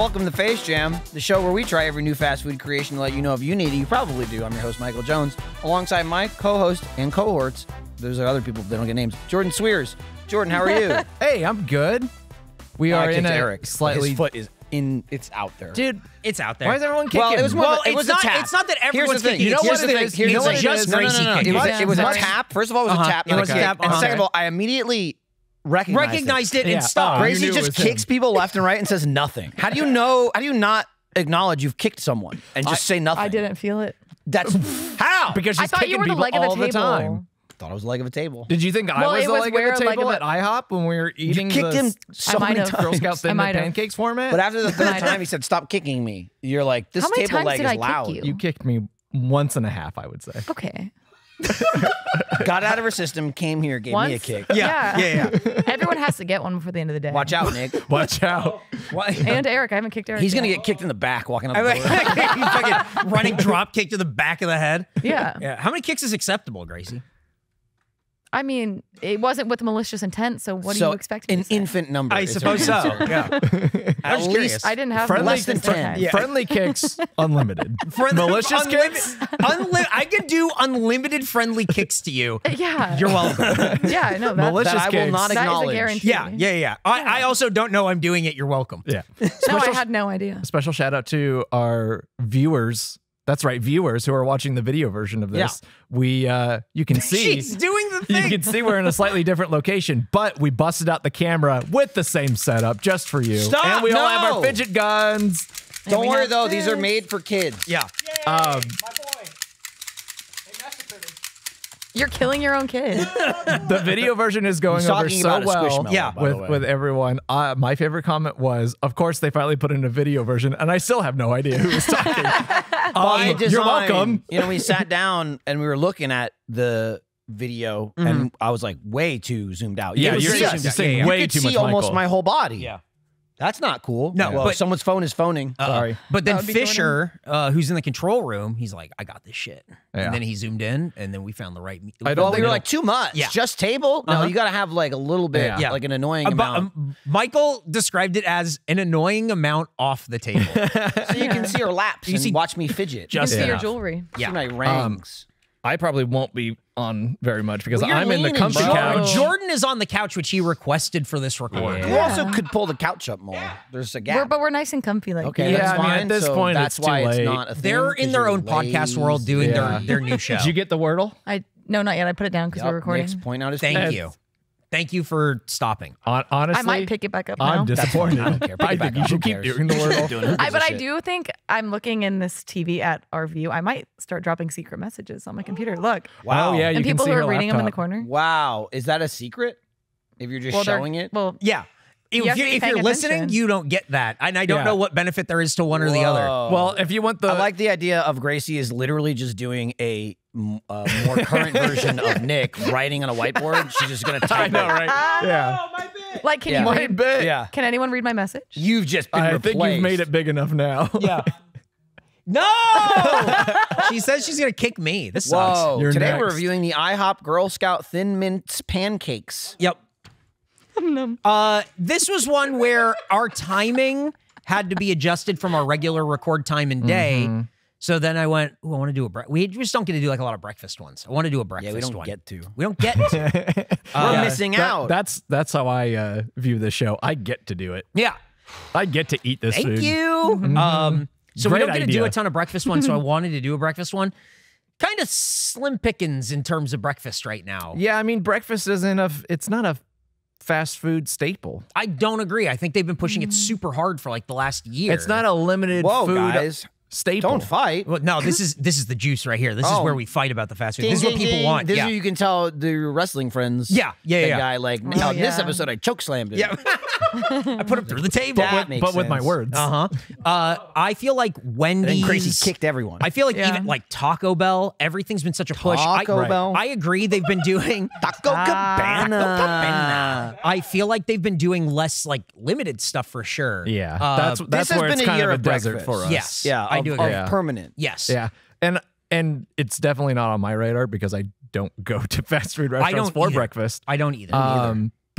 Welcome to Face Jam, the show where we try every new fast food creation to let you know if you need it, you probably do. I'm your host, Michael Jones, alongside my co-host and cohorts. Those are other people, they don't get names. Jordan Cwierz. Jordan, how are you? Hey, I'm good. We are in a Eric. Slightly... His foot is in. It's out there. Dude, it's out there. Why is everyone kicking? Well, it was, it was not a tap. It's not that everyone's kicking. You know what it is? It's just Gracie kicking. It was a tap. First of all, it was a tap. It was a tap. And second of all, I immediately... Recognized it and stopped. Gracie just kicks people left and right and says nothing. How do you know? How do you not acknowledge you've kicked someone and just say nothing? I didn't feel it. That's how? Because she's kicking people all the time. Thought I was the leg of a table. Did you think I was the leg of a table at IHOP when we were eating? You kicked him so many times. Girl Scout Thin Mint pancakes format. But after the third time, he said, "Stop kicking me." You're like, "This table leg is loud." You kicked me once and a half, I would say. Okay. Got out of her system, came here, gave me a kick. Yeah. Everyone has to get one before the end of the day. Watch out, Nick. Watch out. And Eric, I haven't kicked Eric. He's gonna get kicked in the back walking up the door. Fucking running drop kick to the back of the head. Yeah. Yeah. How many kicks is acceptable, Gracie? I mean, it wasn't with malicious intent, so what do you expect me to say? An infant number. I suppose so, yeah. At least I didn't have less than 10. Yeah. Friendly kicks, unlimited. Malicious kicks? I could do unlimited friendly kicks to you. Yeah. You're welcome. Yeah, no, that I will not acknowledge. That is a guarantee. Yeah. I also don't know I'm doing it. You're welcome. Yeah. No, I had no idea. Special shout out to our viewers. That's right, viewers who are watching the video version of this. Yeah. We, you can see. She's doing the thing. You can see we're in a slightly different location, but we busted out the camera with the same setup just for you. Stop! And we all have our fidget guns. And don't worry, though. These are made for kids. Yeah. Yay, my boy. You're killing your own kid. The video version is going over so well with everyone. My favorite comment was, of course, they finally put in a video version, and I still have no idea who was talking. By design, you're welcome. You know, we sat down, and we were looking at the video, and I was like way too zoomed out. Yeah, you're saying way too much, Michael. You could see almost my whole body. Yeah. That's not cool. No, well, but someone's phone is phoning. Sorry. But then Fisher, who's in the control room, he's like, "I got this shit." Yeah. And then he zoomed in, and then we found the right. We were like, "Too much, just table." No, you got to have like a little bit, like an annoying amount. Michael described it as an annoying amount off the table, so you can see her laps. You can watch me fidget. Just see your jewelry. Yeah, my rings. I probably won't be on very much because I'm in the comfy couch. Jordan is on the couch, which he requested for this recording. Yeah. You also could pull the couch up more. Yeah. There's a gap. But we're nice and comfy. Like that's fine. I mean, at this point, that's why it's not a thing. They're in their own podcast world doing their new show. Did you get the Wordle? No, not yet. I put it down because we're recording. Nick's point out his Thank you. Thank you for stopping. Honestly, I might pick it back up now. I'm disappointed. I don't care. I think you should keep doing the Wordle. But I do think I'm looking in this TV at our view. I might start dropping secret messages on my computer. Look. Wow. Oh, yeah, and people who are reading them in the corner. Wow. Is that a secret? If you're just showing it? Well, yeah. If you're listening, you don't get that. And I don't know what benefit there is to one or the other. Well, if you want the... I like the idea of Gracie is literally just doing a more current version of Nick writing on a whiteboard. She's just gonna type. I know, right? Yeah. Oh, my bit. Like, can you read, Can anyone read my message? You've just been replaced. I think you've made it big enough now. Yeah. No. She says she's gonna kick me. This sucks. Today we're reviewing the IHOP Girl Scout Thin Mint pancakes. Yep. This was one where our timing had to be adjusted from our regular record time and day. So then I went, I want to do a breakfast. We just don't get to do like a lot of breakfast ones. I want to do a breakfast one. Yeah, we don't get to. We don't get to. We're missing out. That's how I view this show. I get to do it. Yeah. I get to eat this food. Thank you. So we don't get to do a ton of breakfast ones, so I wanted to do a breakfast one. Kind of slim pickings in terms of breakfast right now. Yeah, I mean, breakfast isn't a, it's not a fast food staple. I don't agree. I think they've been pushing it super hard for like the last year. It's not a limited food. Guys. Staple. Don't fight. Well, no, this is the juice right here. This is where we fight about the fast food. This is what people want. This is, you can tell the wrestling friends. Yeah. Guy like, now this episode I choke slammed it. Yeah. I put him through the table, but with my words. I feel like Wendy's Gracie kicked everyone. I feel like even like Taco Bell, everything's been such a push. Taco Bell. I agree. They've been doing Taco Cabana. I feel like they've been doing less like limited stuff for sure. Yeah. That's where it's kind of a desert for us. Yes. Yeah. I do agree. Permanent. Yes. Yeah. And it's definitely not on my radar because I don't go to fast food restaurants for breakfast. I don't either.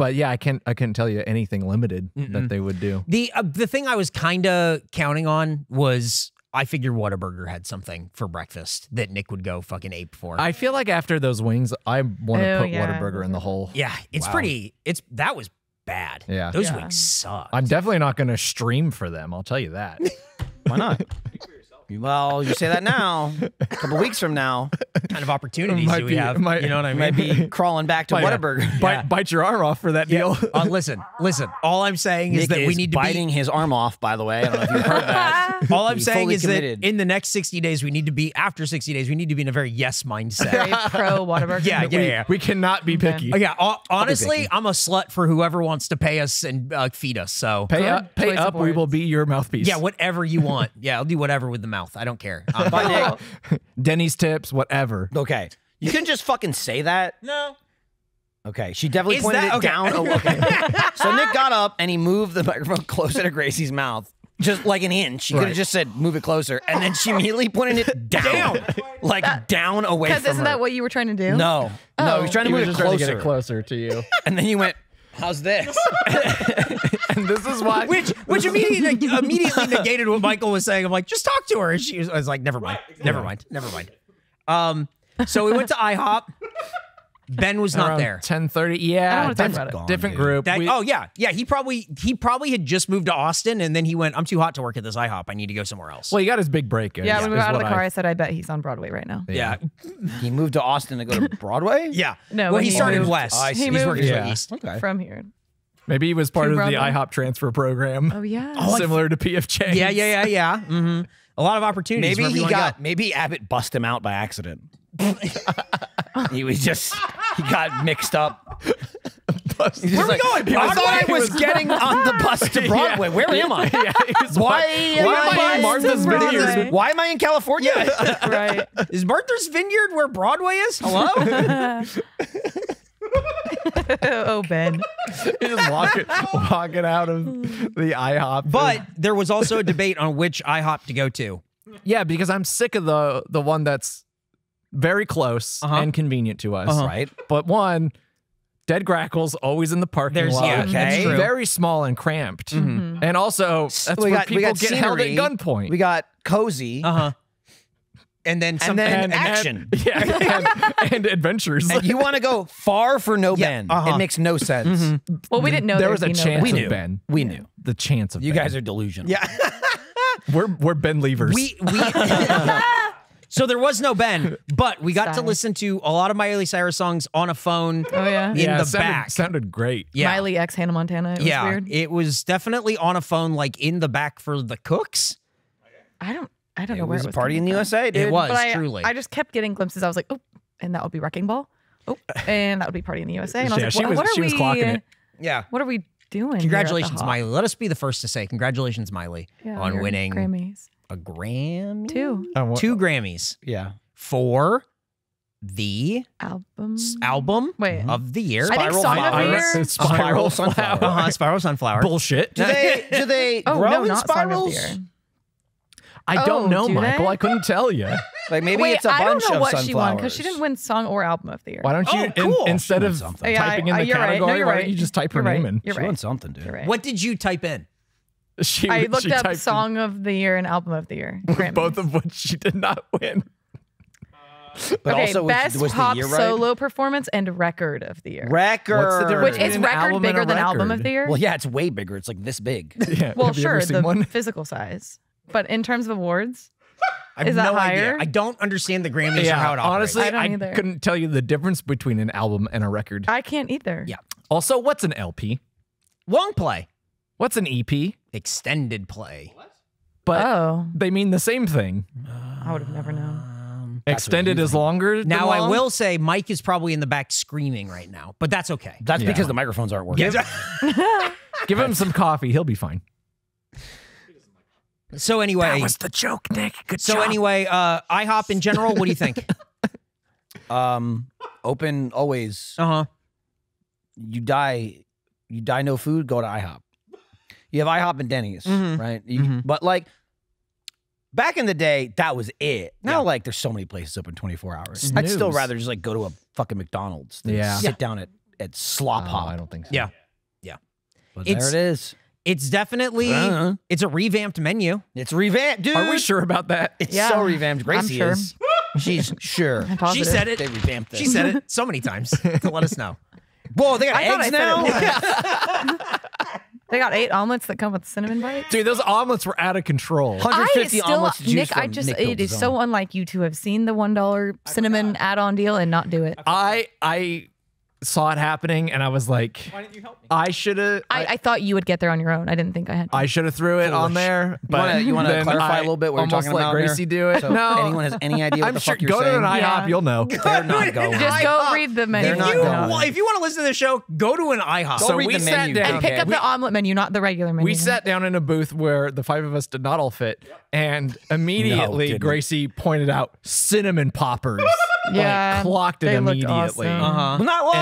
But yeah, I can't tell you anything limited that they would do. The thing I was kind of counting on was, I figure Whataburger had something for breakfast that Nick would go fucking ape for. I feel like after those wings, I want to put Whataburger in the hole. Yeah, it's pretty. It's that was bad. Yeah, those wings suck. I'm definitely not going to stream for them. I'll tell you that. Why not? Well, you say that now. A couple weeks from now, kind of opportunities do we have? You know what I mean? Might be crawling back to Whataburger. Bite your arm off for that deal. Listen. All I'm saying is that we need to be biting his arm off. By the way, I don't know if you've heard that. All I'm saying is that in the next 60 days, we need to be in a very yes mindset. Very pro Whataburger. Yeah. We cannot be picky. Yeah. Honestly, I'm a slut for whoever wants to pay us and feed us. So pay up. We will be your mouthpiece. Yeah, whatever you want. Yeah, I'll do whatever with the mouth. I don't care. Denny's tips, whatever. Okay. You can just fucking say that. No. Okay. She definitely pointed it down. Oh, okay. So Nick got up and he moved the microphone closer to Gracie's mouth. Just like an inch. She could have just said, move it closer. And then she immediately pointed it down. Like down away from her. Because isn't that what you were trying to do? No. Oh. No, he was trying to move it closer. To get it closer to you. And then you went, how's this? And this is why, which immediately negated what Michael was saying. I'm like, just talk to her. And she was, I was like, never mind, never mind. So we went to IHOP. Ben was not there. 10:30. Yeah, Ben's gone, different group. Yeah. He probably had just moved to Austin, and then he went, I'm too hot to work at this IHOP. I need to go somewhere else. Well, he got his big break. Yeah, when we got out of the car, I said, I bet he's on Broadway right now. Yeah. He moved to Austin to go to Broadway. Yeah. No. Well, he started west. Oh, he's working east. Okay. From here. Maybe he was part of the IHOP transfer program. Oh yeah, similar to PFJ. Yeah. Mm-hmm. A lot of opportunities. Maybe he got. Maybe Abbott bust him out by accident. He got mixed up. Where are we going? I thought I was getting on the bus to Broadway. Where am I? Why am I in California? Right. Is Martha's Vineyard where Broadway is? Hello. Oh, Ben. You're just walking out of the IHOP. But there was also a debate on which IHOP to go to. Yeah, because I'm sick of the one that's very close and convenient to us. Right. But one, Dead Grackle's always in the parking lot. Okay. It's very small and cramped. And also, that's where people get held at gunpoint. We got Cozy. And then some action. And adventures. And you want to go far for no Ben. It makes no sense. Well, we didn't know there was a chance of Ben. We knew. The chance of Ben. You guys are delusional. Yeah. We're Ben leavers. So there was no Ben, but we got to listen to a lot of Miley Cyrus songs on a phone in the back. Sounded great. Yeah. Miley X Hannah Montana. It was weird. It was definitely on a phone, like in the back for the Cooks. I don't know where it was. Party in the USA, dude. It was, truly. I just kept getting glimpses. I was like, oh, and that would be Wrecking Ball. Oh, and that would be Party in the USA. And I was like, she was clocking it. Yeah. What are we doing? Congratulations, Miley. Let us be the first to say congratulations, Miley, on winning Grammys. A Grammy? Two Grammys. Yeah. For the album of the year. Spiral Sunflower. Spiral Sunflower. Bullshit. Do they grow in spirals? I don't know, Michael. I couldn't tell you. Like maybe it's a bunch of sunflowers. I don't know what she won because she didn't win song or album of the year. Why don't you instead of typing in the category, why don't you just type her name in? She won something, dude. What did you type in? I looked up song of the year and album of the year, both of which she did not win. But okay, also best pop solo performance and record of the year. Record. Which is record bigger than album of the year? Well, yeah, it's way bigger. It's like this big. Well, sure, the physical size. But in terms of awards, is that higher? I don't understand the Grammys or how it operates. Honestly, I couldn't tell you the difference between an album and a record. I can't either. Yeah. Also, what's an LP? Long play. What's an EP? Extended play. What? But they mean the same thing. I would have never known. Extended is longer. Now I will say Mike is probably in the back screaming right now, but that's okay. That's because the microphones aren't working. Give him some coffee. He'll be fine. So anyway, that was the joke, Nick. Good job. So anyway, IHOP in general, what do you think? Open always. You die no food, go to IHOP. You have IHOP and Denny's, right? But like back in the day, that was it. Now like there's so many places open 24 hours. I'd still rather just like go to a fucking McDonald's than sit down at at Slop Hop. I don't think so. Yeah. Yeah. But it's, there it is. It's definitely, it's a revamped menu. It's revamped, dude. Are we sure about that? It's so revamped. Gracie is. She's sure. She said it. They revamped it. She said it so many times to let us know. Whoa, they got eggs now? They got 8 omelets that come with cinnamon bites? Dude, those omelets were out of control. 150 omelets to choose from. It is so unlike you to have seen the $1 cinnamon add-on deal and not do it. I saw it happening and I was like, why didn't you help me? I should have. I thought you would get there on your own. I didn't think I had to. I should have threw it on there. But you want to clarify a little bit what you're talking about? Almost let Gracie do it. So no. Anyone has any idea what the fuck you're saying? Go to an IHOP, you'll know. They're not going. Just go read the menu. If you want to listen to the show, go to an IHOP. So we sat down and pick up the omelet menu, not the regular menu. We sat down in a booth where the 5 of us did not all fit, and immediately Gracie pointed out cinnamon poppers. Yeah, clocked it immediately.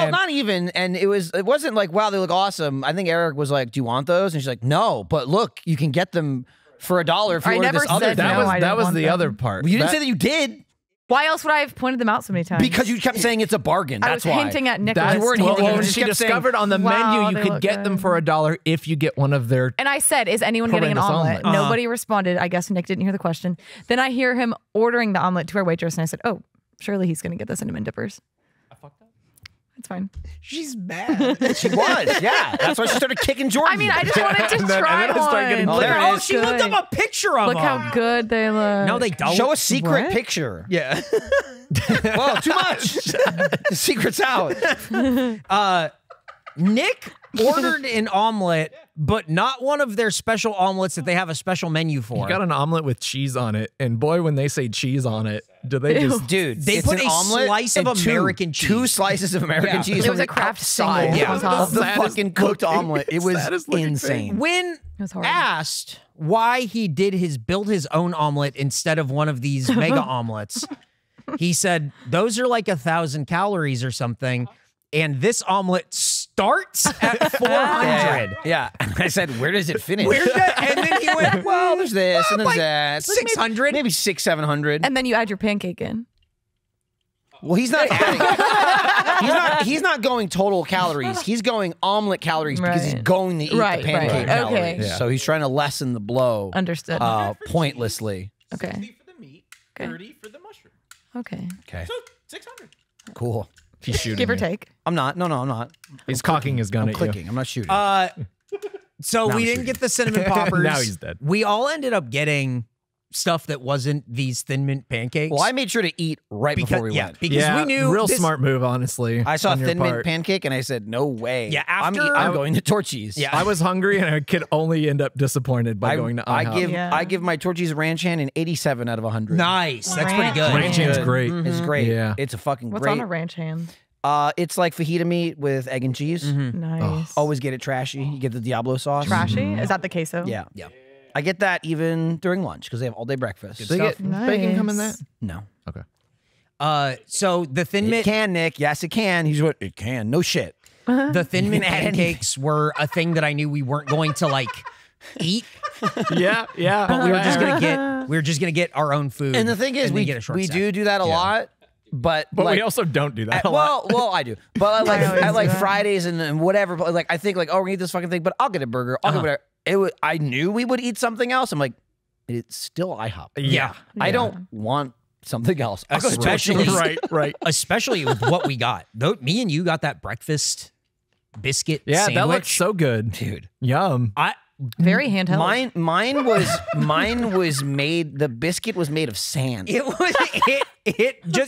Not even, and it wasn't like, wow, they look awesome. I think Eric was like, do you want those? And she's like, no, but look, you can get them for $1 if you order this other. That was the other part. You didn't say that you did. Why else would I have pointed them out so many times? Because you kept saying it's a bargain. That's why. I was hinting at Nick. You weren't hinting at Nick. She discovered on the menu you could get them for $1 if you get one of their. And I said, is anyone getting an omelet? Nobody responded. I guess Nick didn't hear the question. Then I hear him ordering the omelet to our waitress, and I said, oh, surely he's going to get the cinnamon dippers. I fucked up. It's fine. She's mad. She was, yeah. That's why she started kicking Jordan. I mean, I just wanted to try one. Oh, she looked up a picture of them. Look how good they look. No, they don't. Show a secret picture. Yeah. Well, too much. The secret's out. Nick ordered an omelet, but not one of their special omelets that they have a special menu for. He got an omelet with cheese on it, and boy, when they say cheese on it, do they just... Dude, they put a slice of American cheese. 2 slices of American cheese. It was a Kraft side. Yeah, the fucking cooked omelet. It was insane. When asked why he did build his own omelet instead of one of these mega omelets, he said, those are like 1,000 calories or something, and this omelet starts at 400. Yeah. And I said, where does it finish? And then he went, well, there's this, and there's that. 600? Maybe 600, 700. And then you add your pancake in. Well, he's not adding. he's not going total calories. He's going omelet calories because he's going to eat the pancake calories. Okay. Yeah. So he's trying to lessen the blow. Understood. Pointlessly. Okay. 60 for the meat, 30 for the mushroom. Okay. Okay. So 600. Cool. He's shooting. Give or take. I'm not. No, no, I'm not. He's cocking his gun at you. I'm clicking. I'm not shooting. So we didn't get the cinnamon poppers. Now he's dead. We all ended up getting stuff that wasn't these Thin Mint pancakes. Well, I made sure to eat right before we went. Because we knew. Real smart move, honestly. I saw a Thin Mint pancake and I said, no way. Yeah, after I'm going to Torchy's. Yeah, I was hungry and I could only end up disappointed by going to IHOP. I give my Torchy's Ranch Hand an 87 out of 100. Nice. That's pretty good. Ranch Hand's great. It's great. Yeah. It's a fucking great. What's on a Ranch Hand? It's like fajita meat with egg and cheese. Nice. Always get it trashy. You get the Diablo sauce. Trashy? Is that the queso? Yeah. Yeah. I get that even during lunch because they have all day breakfast. Do they get bacon come in that? No. Okay. So the Thin Mint can, Nick. Yes, it can. He's what it can. No shit. The Thin Mint pancakes were a thing that I knew we weren't going to like eat. Yeah, yeah. But we were just gonna get our own food. And the thing is, we do that a lot. But like, we also don't do that a lot. Well, I do. But like at like Fridays and whatever. But like I think like, oh, we're gonna eat this fucking thing. But I'll get a burger. I'll get whatever. I knew we would eat something else. I'm like, it's still IHOP. Yeah. I don't want something else. Especially, especially with what we got. Me and you got that breakfast biscuit sandwich. Yeah, that looks so good. Dude. Yum. Very handheld. Mine was made. The biscuit was made of sand. It was.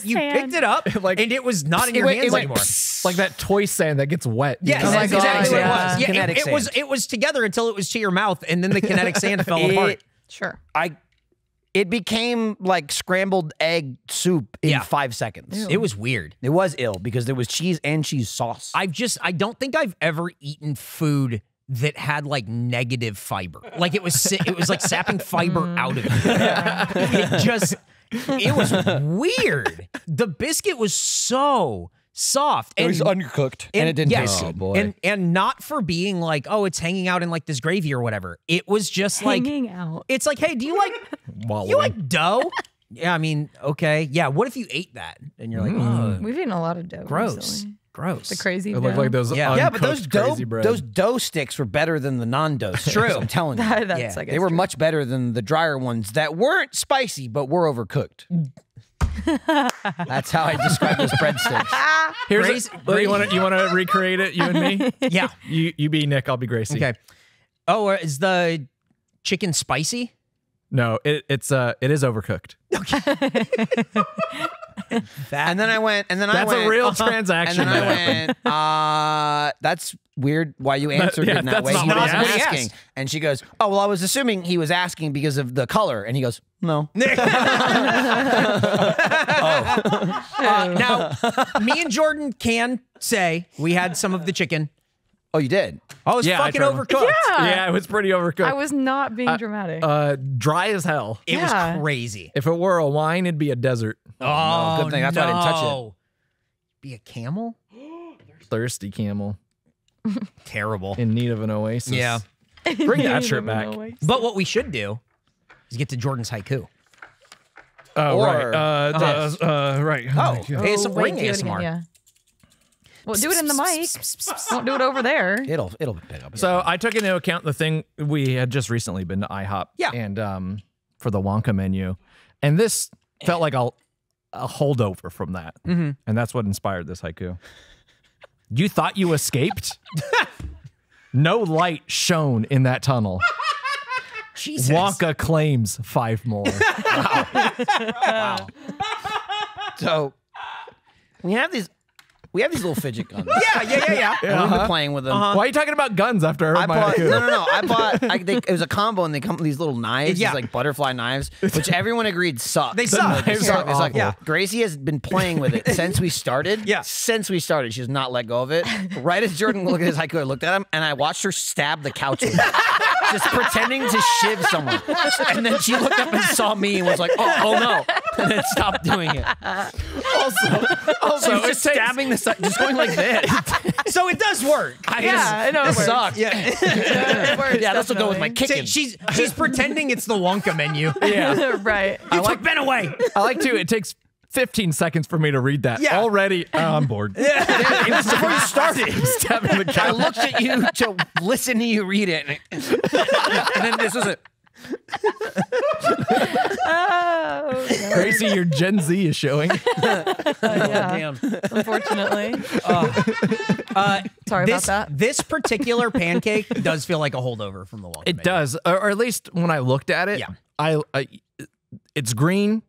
You picked it up and it was not in your hands anymore. Like that toy sand that gets wet. Yes, that's exactly what it was. Yeah, it was together until it was to your mouth, and then the kinetic sand fell apart. Sure. It became like scrambled egg soup in 5 seconds. Ew. It was weird. It was ill because there was cheese and cheese sauce. I don't think I've ever eaten food that had like negative fiber. Like it was like sapping fiber out of it. It was weird. The biscuit was so soft. It was undercooked and it didn't taste good. Oh, boy. And not for being like, oh, it's hanging out in like this gravy or whatever. It was just like hanging out. It's like, hey, do you like you like dough? Yeah, I mean, okay. Yeah, what if you ate that? And you're like, oh, we've eaten a lot of dough. Gross. Recently. Gross. The crazy dough. Like those but those dough sticks were better than the non-dough sticks. True. I'm telling you. They were much better than the drier ones that weren't spicy but were overcooked. That's how I describe those breadsticks. Here's Gracie. You want to recreate it, you and me? Yeah. You be Nick, I'll be Gracie. Okay. Oh, is the chicken spicy? No, it is overcooked. Okay. And then I went, that's a real transaction. And then I went, that's weird why you answered it in that way. He was asking. And she goes, oh, well, I was assuming he was asking because of the color. And he goes, no. Now, me and Jordan can say we had some of the chicken. Oh, you did? Oh, it's fucking overcooked. Yeah. It was pretty overcooked. I was not being dramatic. Dry as hell. It was crazy. If it were a wine, it'd be a desert. Oh, no, good thing. That's why I didn't touch it. Be a camel? Thirsty camel. Terrible. In need of an oasis. Yeah. Bring that shirt back. But what we should do is get to Jordan's haiku. Hey, some ring ASMR. Yeah. Well, do it in the mic. Don't do it over there. It'll pick up. So I took into account the thing we had just recently been to IHOP. Yeah. And for the Wonka menu, and this felt like a holdover from that, and that's what inspired this haiku. You thought you escaped? No light shone in that tunnel. Jesus. Wonka claims 5 more. Wow. Wow. So we have these. We have these little fidget guns. Yeah. We've been playing with them. Why are you talking about guns after I bought? No. It was a combo, and they come with these little knives, these like butterfly knives, which everyone agreed suck. They suck. It's like Gracie has been playing with it since we started. Yeah. Since we started, she has not let go of it. Right as Jordan looked at his haiku, I looked at him, and I watched her stab the couch with it. Just pretending to shiv someone. And then she looked up and saw me and was like, oh no. And then stopped doing it. Also it's stabbing the side, just going like this. So it does work. It sucks. Yeah, it works, that's what go with my kicking. She's pretending it's the Wonka menu. Yeah. Right. You took Ben away. I like to, it takes 15 seconds for me to read that. Yeah. Already, I'm bored. Yeah. It was before you started. I looked at you to listen to you read it. And then this was it. Gracie, your Gen Z is showing. Damn. Unfortunately. Sorry about that. This particular pancake does feel like a holdover from the Wonka menu. It does. Or at least when I looked at it, it's green.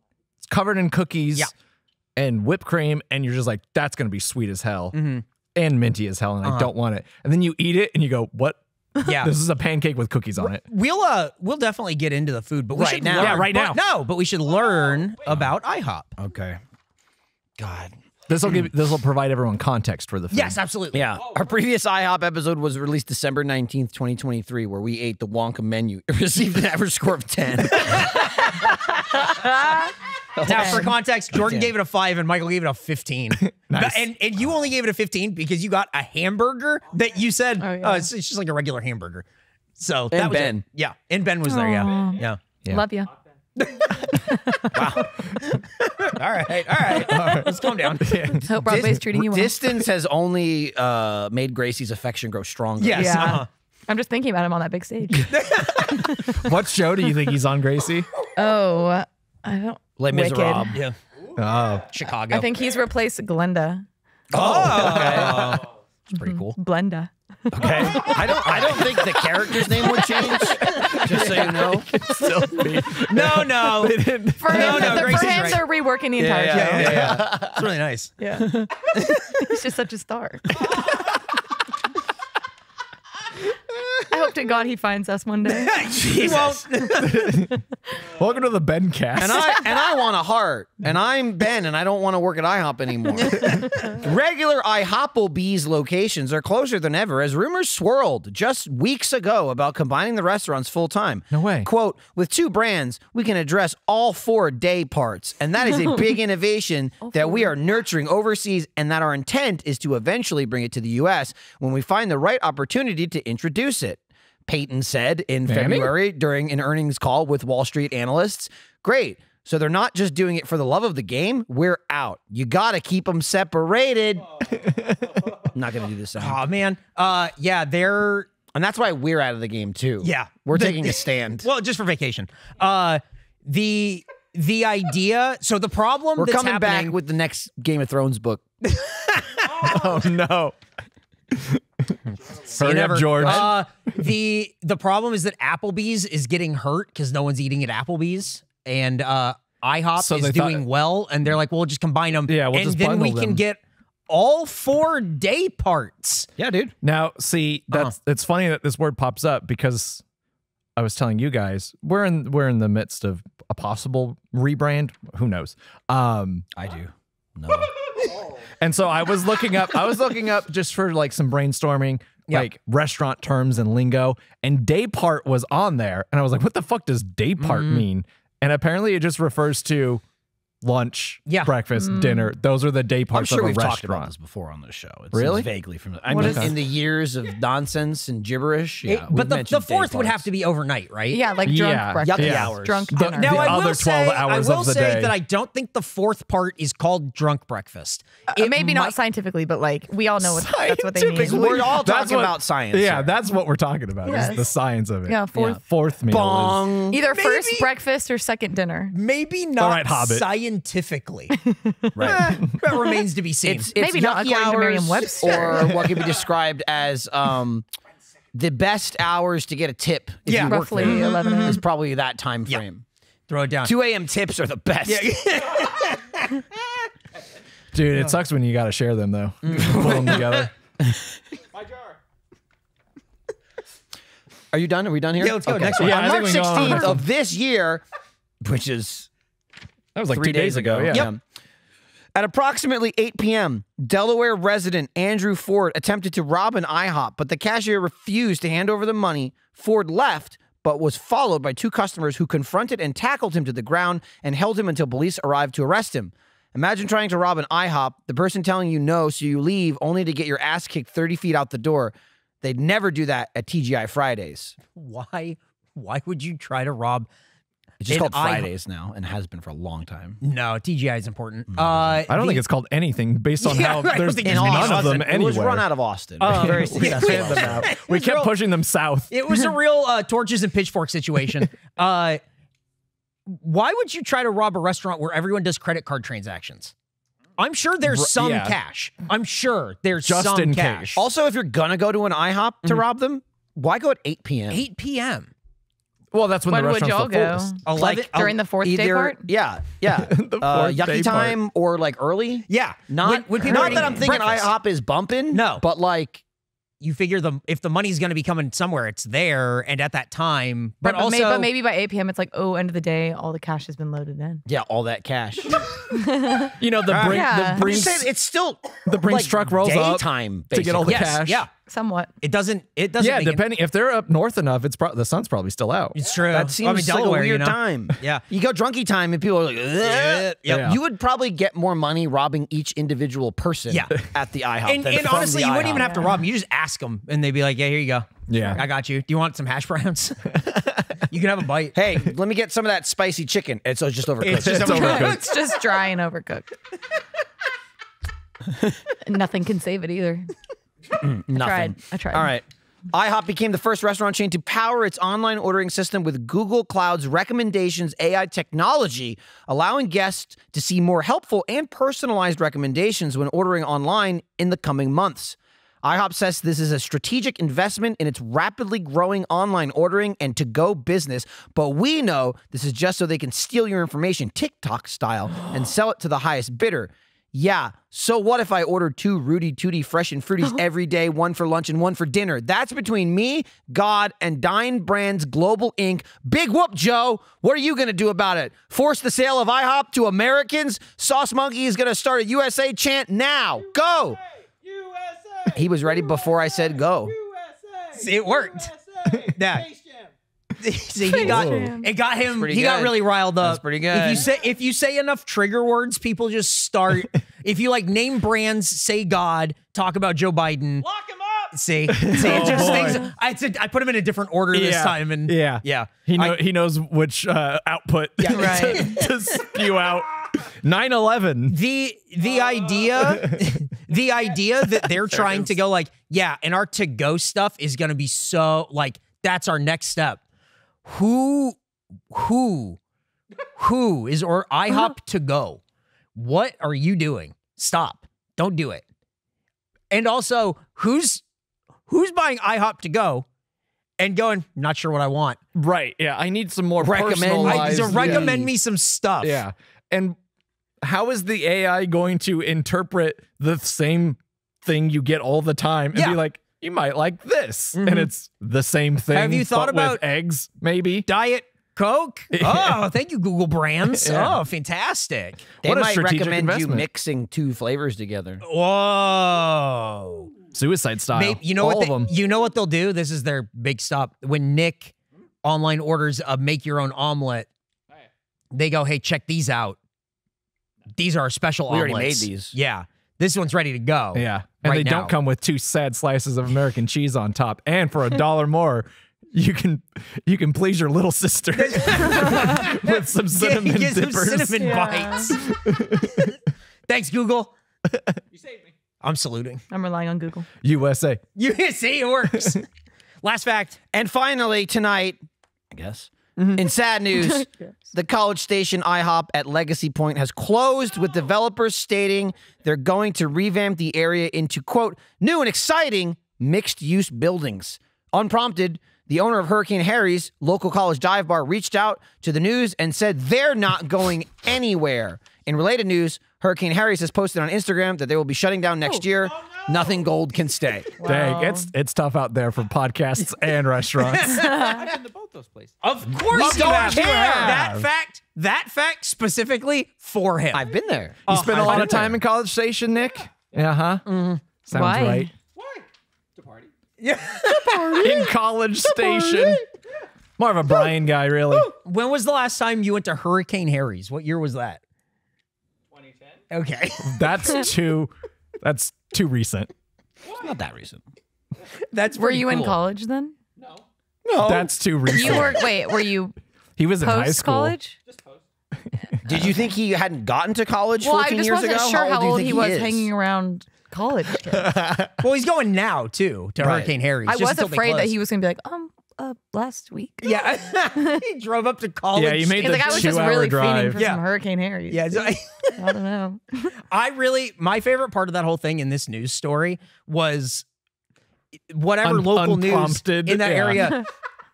Covered in cookies and whipped cream, and you're just like, that's gonna be sweet as hell and minty as hell, and I don't want it. And then you eat it, and you go, what? Yeah, this is a pancake with cookies on it. We'll definitely get into the food, but we should learn about IHOP. Okay, God, this will provide everyone context for the food. Yes, absolutely. Yeah, our previous IHOp episode was released December 19th, 2023, where we ate the Wonka menu. It received an average score of 10. Now, for context, Jordan gave it a 5 and Michael gave it a 15. Nice. And you only gave it a 15 because you got a hamburger that you said, it's just like a regular hamburger. So that was Ben. Yeah, and Ben was there, yeah. Love you. Wow. All right. Let's calm down. Hope Broadway's treating you well. Distance has only made Gracie's affection grow stronger. Yes. Yeah. I'm just thinking about him on that big stage. What show do you think he's on, Gracie? Oh, I don't. Les Miserables. Yeah. Oh, Chicago. I think he's replaced Glenda. Oh, okay. It's pretty cool. Blenda. Okay. I don't think the character's name would change. Just so you know. No. For him, they're reworking the entire show. Yeah. It's really nice. Yeah. He's just such a star. I hope to God he finds us one day. He won't. Welcome to the Ben cast. And I want a heart. And I'm Ben, and I don't want to work at IHOP anymore. Regular IHOPBee's locations are closer than ever, as rumors swirled just weeks ago about combining the restaurants full time. No way. Quote, with 2 brands, we can address all 4 day parts. And that is a big innovation that we are nurturing overseas, and that our intent is to eventually bring it to the U.S. when we find the right opportunity to introduce it. Payton said in February during an earnings call with Wall Street analysts. Great. So they're not just doing it for the love of the game. We're out. You got to keep them separated. I'm not going to do this. Oh, man. Yeah, they're... And that's why we're out of the game, too. Yeah. We're taking a stand. Well, just for vacation. The idea... So the problem that's happening... We're coming back with the next Game of Thrones book. Oh, no. Hurry up, George. The problem is that Applebee's is getting hurt because no one's eating at Applebee's. And IHOP is doing well. And they're like, well, we'll just combine them. Yeah, we'll just bundle them. And then we can get... all 4 day parts. Yeah, dude. Now, see, that's it's funny that this word pops up because I was telling you guys we're in the midst of a possible rebrand. Who knows? I do. No. And so I was looking up just for like some brainstorming, like restaurant terms and lingo, and day part was on there, and I was like, what the fuck does day part mean? And apparently it just refers to lunch, breakfast, dinner. Those are the day parts of a restaurant. I'm sure we've talked about this before on the show. It's really vaguely familiar. I mean, in the years of nonsense and gibberish. Yeah, but the fourth would have to be overnight, right? Yeah, like drunk breakfast. Yucky hours. Drunk dinner. Now, I will say that I don't think the fourth part is called drunk breakfast. Maybe not scientifically, but like we all know that's what they mean. We're all talking about science. Yeah, that's what we're talking about is the science of it. Yeah, fourth meal. Either first breakfast or second dinner. Maybe not science. Scientifically, right? That remains to be seen. It's maybe not according to Merriam-Webster, or what could be described as the best hours to get a tip. Yeah, roughly 11 is probably that time frame. Yeah. Throw it down. 2 a.m. tips are the best. Yeah. Dude, it sucks when you got to share them though. Pull them together. My jar. Are you done? Are we done here? Yeah, let's go. Okay. Next one. Yeah, on March 16th of this year, which is. That was like 3 days ago. Yeah. Yep. At approximately 8 p.m., Delaware resident Andrew Ford attempted to rob an IHOP, but the cashier refused to hand over the money. Ford left, but was followed by two customers who confronted and tackled him to the ground and held him until police arrived to arrest him. Imagine trying to rob an IHOP, the person telling you no, so you leave, only to get your ass kicked 30 feet out the door. They'd never do that at TGI Fridays. Why would you try to rob... It's just called Fridays now and has been for a long time. No, TGI is important. I don't think it's called anything based on how there's none of them anywhere. It was run out of Austin. Very successful. We kept pushing them south. It was a real torches and pitchfork situation. Why would you try to rob a restaurant where everyone does credit card transactions? I'm sure there's some cash. I'm sure there's some cash. Also, if you're going to go to an IHOP to rob them, why go at 8 p.m.? 8 p.m. Well, that's when the restaurant's the fullest. Like during the fourth day part? Yeah, yeah. Yucky time or like early? Yeah. Not that I'm thinking IHOP is bumping. No. But like... You figure if the money's going to be coming somewhere, it's there and at that time. But also, maybe by 8 p.m. it's like, oh, end of the day, all the cash has been loaded in. Yeah, all that cash. You know, it's still the brink like truck rolls up to get all the cash. Yeah, somewhat. It doesn't. Yeah, depending if they're up north enough, it's the sun's probably still out. It's true. That seems Delaware, like a weird time. Yeah, you go drunky time and people are like, you would probably get more money robbing each individual person at the IHOP. And honestly, you wouldn't even have to rob them. You just ask them and they'd be like, yeah, here you go. Yeah, I got you. Do you want some hash browns? You can have a bite. Hey, let me get some of that spicy chicken. It's just overcooked. It's just dry and overcooked. Nothing can save it either. Nothing. I tried. All right. IHOP became the first restaurant chain to power its online ordering system with Google Cloud's recommendations AI technology, allowing guests to see more helpful and personalized recommendations when ordering online in the coming months. IHOP says this is a strategic investment in its rapidly growing online ordering and to-go business, but we know this is just so they can steal your information TikTok style and sell it to the highest bidder. Yeah, so what if I ordered 2 Rudy Tooty Fresh and Fruities every day, one for lunch and one for dinner? That's between me, God, and Dine Brands Global Inc. Big whoop, Joe. What are you going to do about it? Force the sale of IHOP to Americans? Sauce Monkey is going to start a USA chant now. Go! USA! He was ready before I said go. USA, it worked. USA, yeah. See, it got him. He got really riled up. That's pretty good. If you say enough trigger words, people just start. If you like name brands, say God, talk about Joe Biden. Lock him up. See, I put them in a different order this time, and he knows which output to spew out. 9/11. The idea that they're trying to go like, yeah, and our to-go stuff is going to be so like that's our next step. Who is or IHOP to go? What are you doing? Stop! Don't do it. And also, who's buying IHOP to go and going, not sure what I want. Right. Yeah. I need some more personalized. Recommend me some stuff. Yeah. And how is the AI going to interpret the same thing you get all the time and be like, you might like this, and it's the same thing. Have you thought about eggs? Maybe Diet Coke. Yeah. Oh, thank you, Google Brands. Oh, fantastic. They might recommend you mixing two flavors together. Whoa, suicide style. Maybe, you know you know what they'll do? This is their big stop. When Nick online orders a make your own omelet, they go, "Hey, check these out. These are our special omelets. We already made these. Yeah, this one's ready to go. Yeah, and they don't come with two sad slices of American cheese on top, and for $1 more." You can please your little sister with some cinnamon dippers. Some cinnamon bites. Thanks, Google. You saved me. I'm saluting. I'm relying on Google. USA. USA, it works. Last fact. And finally, tonight, I guess, in sad news, the College Station IHOP at Legacy Point has closed with developers stating they're going to revamp the area into, quote, new and exciting mixed-use buildings. Unprompted, the owner of Hurricane Harry's, local college dive bar, reached out to the news and said they're not going anywhere. In related news, Hurricane Harry's has posted on Instagram that they will be shutting down next year. Oh, no. Nothing gold can stay. Wow. Dang, it's tough out there for podcasts and restaurants. I've been to both those places. Of course you have. That fact specifically for him. I've been there. You spent a lot of time in College Station, Nick? Yeah. Uh-huh. Mm-hmm. Sounds right. Yeah, in College Station. More of a Brian guy, really. When was the last time you went to Hurricane Harry's? What year was that? 2010. Okay, that's too. That's too recent. What? Not that recent. That's were you in college then? No. No, that's too recent. You were. Wait, were you? He was in high school. College? Just post. Did you think he hadn't gotten to college 14 years ago? Well, I just wasn't sure how old he was hanging around. College kids. Well, he's going now too to Hurricane Harry's. I was afraid that he was gonna be like, last week. Yeah, he drove up to college. Yeah, you made the 2-hour drive. Yeah, Hurricane Harry's. Yeah, I don't know. My favorite part of that whole thing in this news story was whatever local news in that area.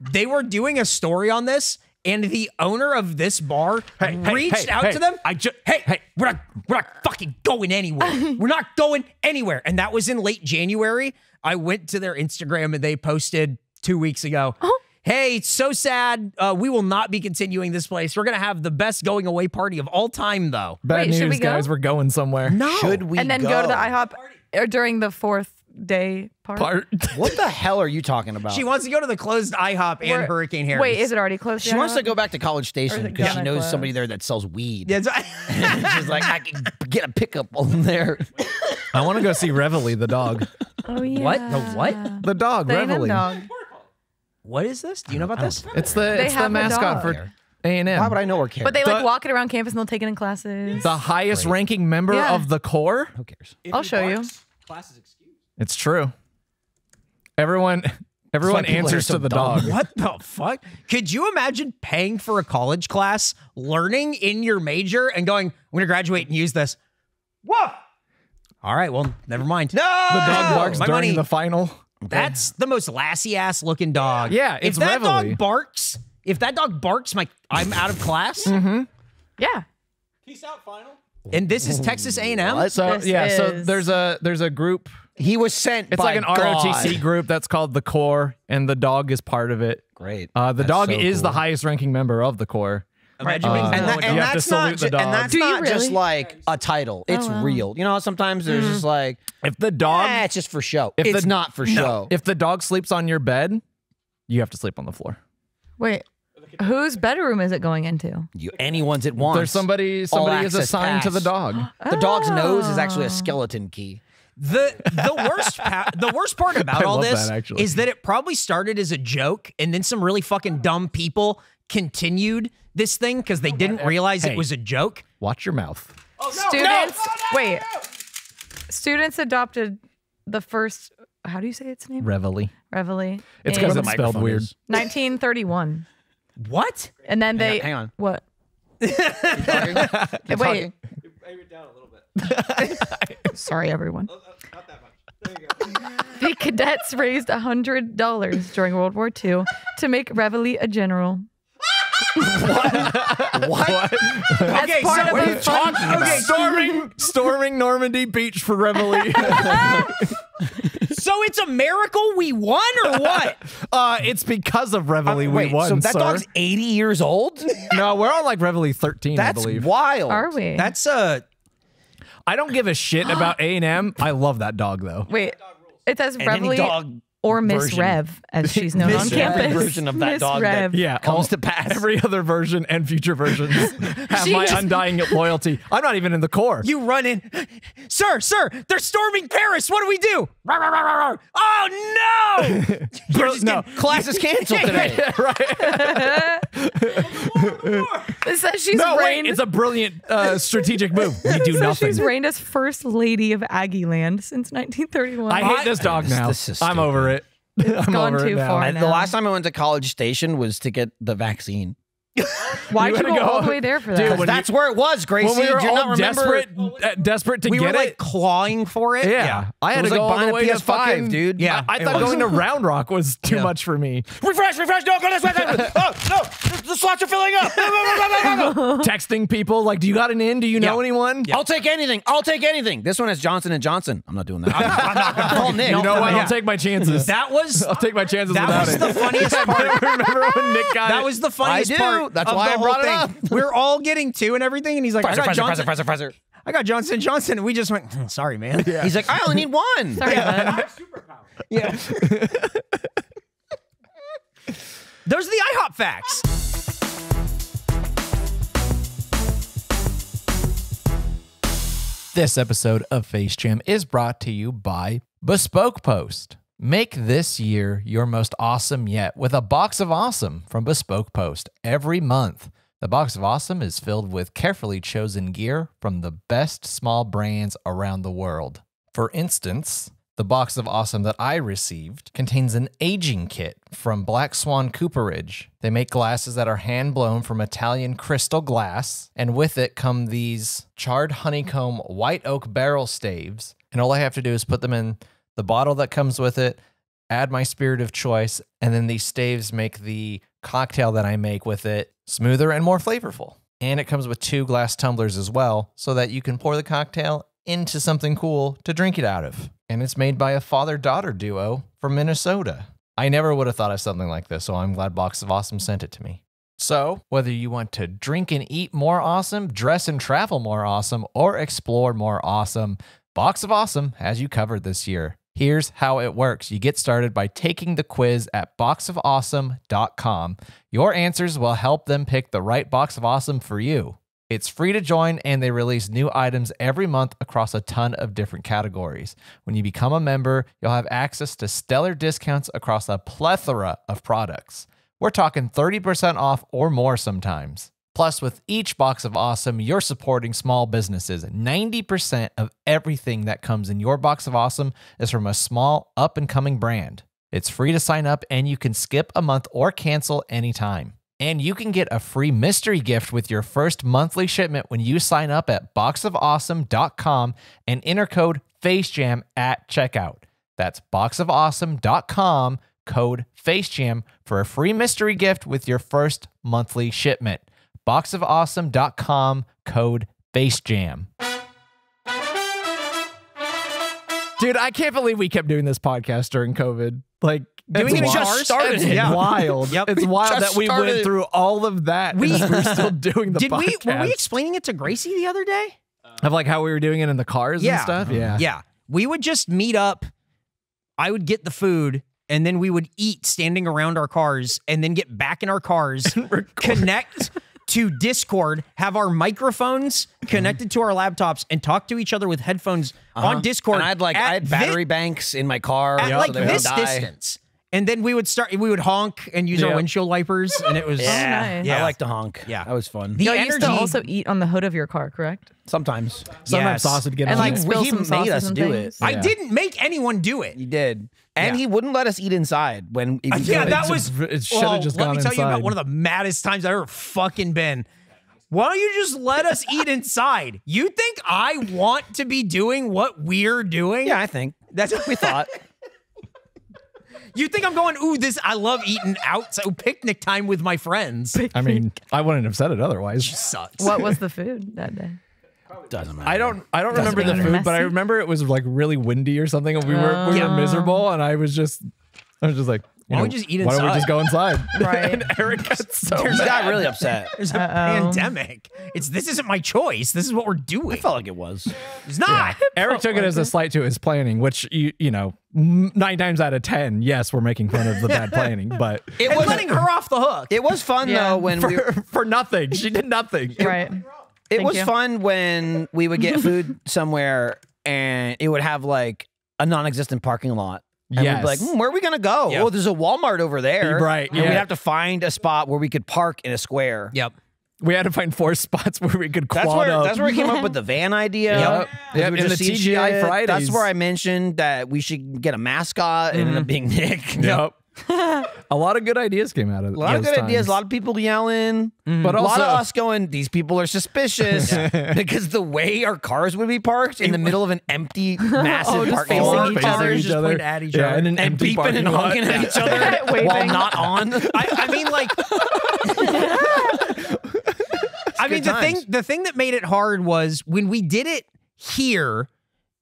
They were doing a story on this, and the owner of this bar reached out to them. We're not fucking going anywhere. We're not going anywhere. And that was in late January. I went to their Instagram and they posted 2 weeks ago. Hey, it's so sad. We will not be continuing this place. We're going to have the best going away party of all time, though. Bad news, guys. We're going somewhere. No. Should we and then go to the IHOP or during the fourth day part. What the hell are you talking about? She wants to go to the closed IHOP and Hurricane Harry's. Wait, is it already closed? She wants to go back to College Station because she knows somebody there that sells weed. Yeah, she's like, I can get a pickup on there. I want to go see Reveille the dog. Oh yeah. What? The what? The dog, Reveille. What is this? Do you know about this? It's the mascot for A&M. Why would I know or care? But they like walk it around campus and they'll take it in classes. The highest ranking member of the Corps. Who cares? I'll show you. Classes excuse. It's true. Everyone answers to the dog. What the fuck? Could you imagine paying for a college class, learning in your major, and going, I'm going to graduate and use this? Whoa! All right, well, never mind. No! The dog barks during the final. That's the most lassie-ass looking dog. Yeah, it's If that dog barks, I'm out of class. Yeah. Peace out, final. And this is Texas A&M? So there's a group. He was sent. It's by like an ROTC group that's called the Corps, and the dog is part of it. Great. The dog is the highest ranking member of the Corps. And that's not just like a title. It's real. You know, sometimes there's just like if the dog, it's just for show. It's not for show. If the dog sleeps on your bed, you have to sleep on the floor. Wait. Whose bedroom is it going into? Anyone's it wants. There's somebody is assigned to the dog. The dog's nose is actually a skeleton key. The worst part about all this is that it probably started as a joke, and then some really fucking dumb people continued this thing because they didn't realize it was a joke. Watch your mouth. Oh, no, Wait. Students adopted the first. How do you say its name? Reveille. Reveille. It's because it's spelled weird. 1931. What? And then they. Hang on. What? Keep talking. Keep wait. Aim it down a little bit. Sorry, everyone. Not that much. There you go. The cadets raised $100 during World War II to make Reveille a general. What? Okay, so what are you talking about? Okay, storming Normandy Beach for Reveille. So it's a miracle we won, or what? It's because of Reveille we won, so that dog's 80 years old? No, we're on like Reveille 13, I believe. That's wild. Are we? That's a... I don't give a shit about A&M. I love that dog, though. Wait, it says Reveille... Or Miss Rev, as she's known on campus. Every version of that Miss dog Rev. That comes to pass. Every other version and future versions have my undying loyalty. I'm not even in the Corps. You run in. Sir, they're storming Paris. What do we do? Oh, no. Class is canceled today. Right. It says she's it's a brilliant strategic move. We do nothing. She's reigned as first lady of Aggieland since 1931. I hate this dog now. I'm over it. It's gone too far now. The last time I went to College Station was to get the vaccine. Why did you go all the way there for that? Dude, that's where it was, Gracie. When we were all desperate to get it. We were like clawing for it. Yeah. I had to go all the way to PS5, dude. Yeah. I thought going to Round Rock was too much for me. Refresh. Don't go this way. Oh, no. The slots are filling up. Texting people like, do you got an in? Do you know anyone? I'll take anything. I'll take anything. This one has Johnson & Johnson. I'm not doing that. I'm not going to call Nick. You know what? I'll take my chances. That was... I'll take my chances without it. That was the funniest part. Remember when Nick got it? That was the funniest part. That's why I brought it up. We're all getting two and everything, and he's like, I got Johnson & Johnson, and we just went, sorry, man. Yeah. He's like, I only need one. Sorry, man. Yeah. Those are the IHOP facts. This episode of Face Jam is brought to you by Bespoke Post. Make this year your most awesome yet with a box of awesome from Bespoke Post every month. The box of awesome is filled with carefully chosen gear from the best small brands around the world. For instance, the box of awesome that I received contains an aging kit from Black Swan Cooperage. They make glasses that are hand-blown from Italian crystal glass, and with it come these charred honeycomb white oak barrel staves, and all I have to do is put them in the bottle that comes with it, add my spirit of choice, and then these staves make the cocktail that I make with it smoother and more flavorful. And it comes with 2 glass tumblers as well, so that you can pour the cocktail into something cool to drink it out of. And it's made by a father-daughter duo from Minnesota. I never would have thought of something like this, so I'm glad Box of Awesome sent it to me. So, whether you want to drink and eat more awesome, dress and travel more awesome, or explore more awesome, Box of Awesome has you covered this year. Here's how it works. You get started by taking the quiz at boxofawesome.com. Your answers will help them pick the right box of awesome for you. It's free to join, and they release new items every month across a ton of different categories. When you become a member, you'll have access to stellar discounts across a plethora of products. We're talking 30% off or more sometimes. Plus, with each box of awesome, you're supporting small businesses. 90% of everything that comes in your box of awesome is from a small, up-and-coming brand. It's free to sign up, and you can skip a month or cancel anytime. And you can get a free mystery gift with your first monthly shipment when you sign up at boxofawesome.com and enter code FACEJAM at checkout. That's boxofawesome.com, code FACEJAM, for a free mystery gift with your first monthly shipment. boxofawesome.com, code FaceJam. Dude, I can't believe we kept doing this podcast during COVID. Like, doing it just started. It's wild. Yep. It's wild that we went through all of that. We're still doing the podcast. Were we explaining it to Gracie the other day? Of like how we were doing it in the cars and stuff? Yeah. Yeah. We would just meet up. I would get the food. And then we would eat standing around our cars and then get back in our cars, connect to Discord, have our microphones connected to our laptops, and talk to each other with headphones on Discord. And I had battery banks in my car at like this distance. And then we would start. We would honk and use our windshield wipers, and it was nice. Yeah. I like to honk. Yeah, that was fun. The energy. You used to also eat on the hood of your car, correct? Sometimes, sometimes sausage gets and like spill some sauce. Made us do it. Yeah. I didn't make anyone do it. You did, and he wouldn't let us eat inside when. It should have just gone inside. Let me tell you about one of the maddest times I've ever fucking been. Why don't you just let us eat inside? You think I want to be doing what we're doing? Yeah, I think that's what we thought. You think I'm going, ooh, this, I love eating out, so picnic time with my friends. I mean, I wouldn't have said it otherwise. It sucks. What was the food that day? Doesn't matter. I don't remember the food, but I remember it was like really windy or something, and we were miserable, and I was just like, why don't we just go inside? Right. And Eric got so mad. He got really upset. There's a pandemic. This isn't my choice. This is what we're doing. I felt like it was. It's not. Yeah. Eric took it as a slight to his planning, which, you know, 9 times out of 10, yes, we're making fun of the bad planning, but it was letting her off the hook. It was fun though when for nothing. She did nothing. Right. It was fun when we would get food somewhere and it would have like a non-existent parking lot. And we'd be like, where are we going to go? Oh, there's a Walmart over there. Right. Yeah. And we'd have to find a spot where we could park in a square. Yep. We had to find 4 spots where we could quad up. That's where I came up with the van idea. Yep. Yep. In the TGI Fridays. That's where I mentioned that we should get a mascot and end up being Nick. Yep. A lot of good ideas came out of it. A lot of good ideas. A lot of people yelling. But also, a lot of us going, these people are suspicious. Because the way our cars would be parked in the middle of an empty, massive parking lot. Just facing each other. And beeping and honking at each other while not on. I mean, like... I mean, the thing that made it hard was when we did it here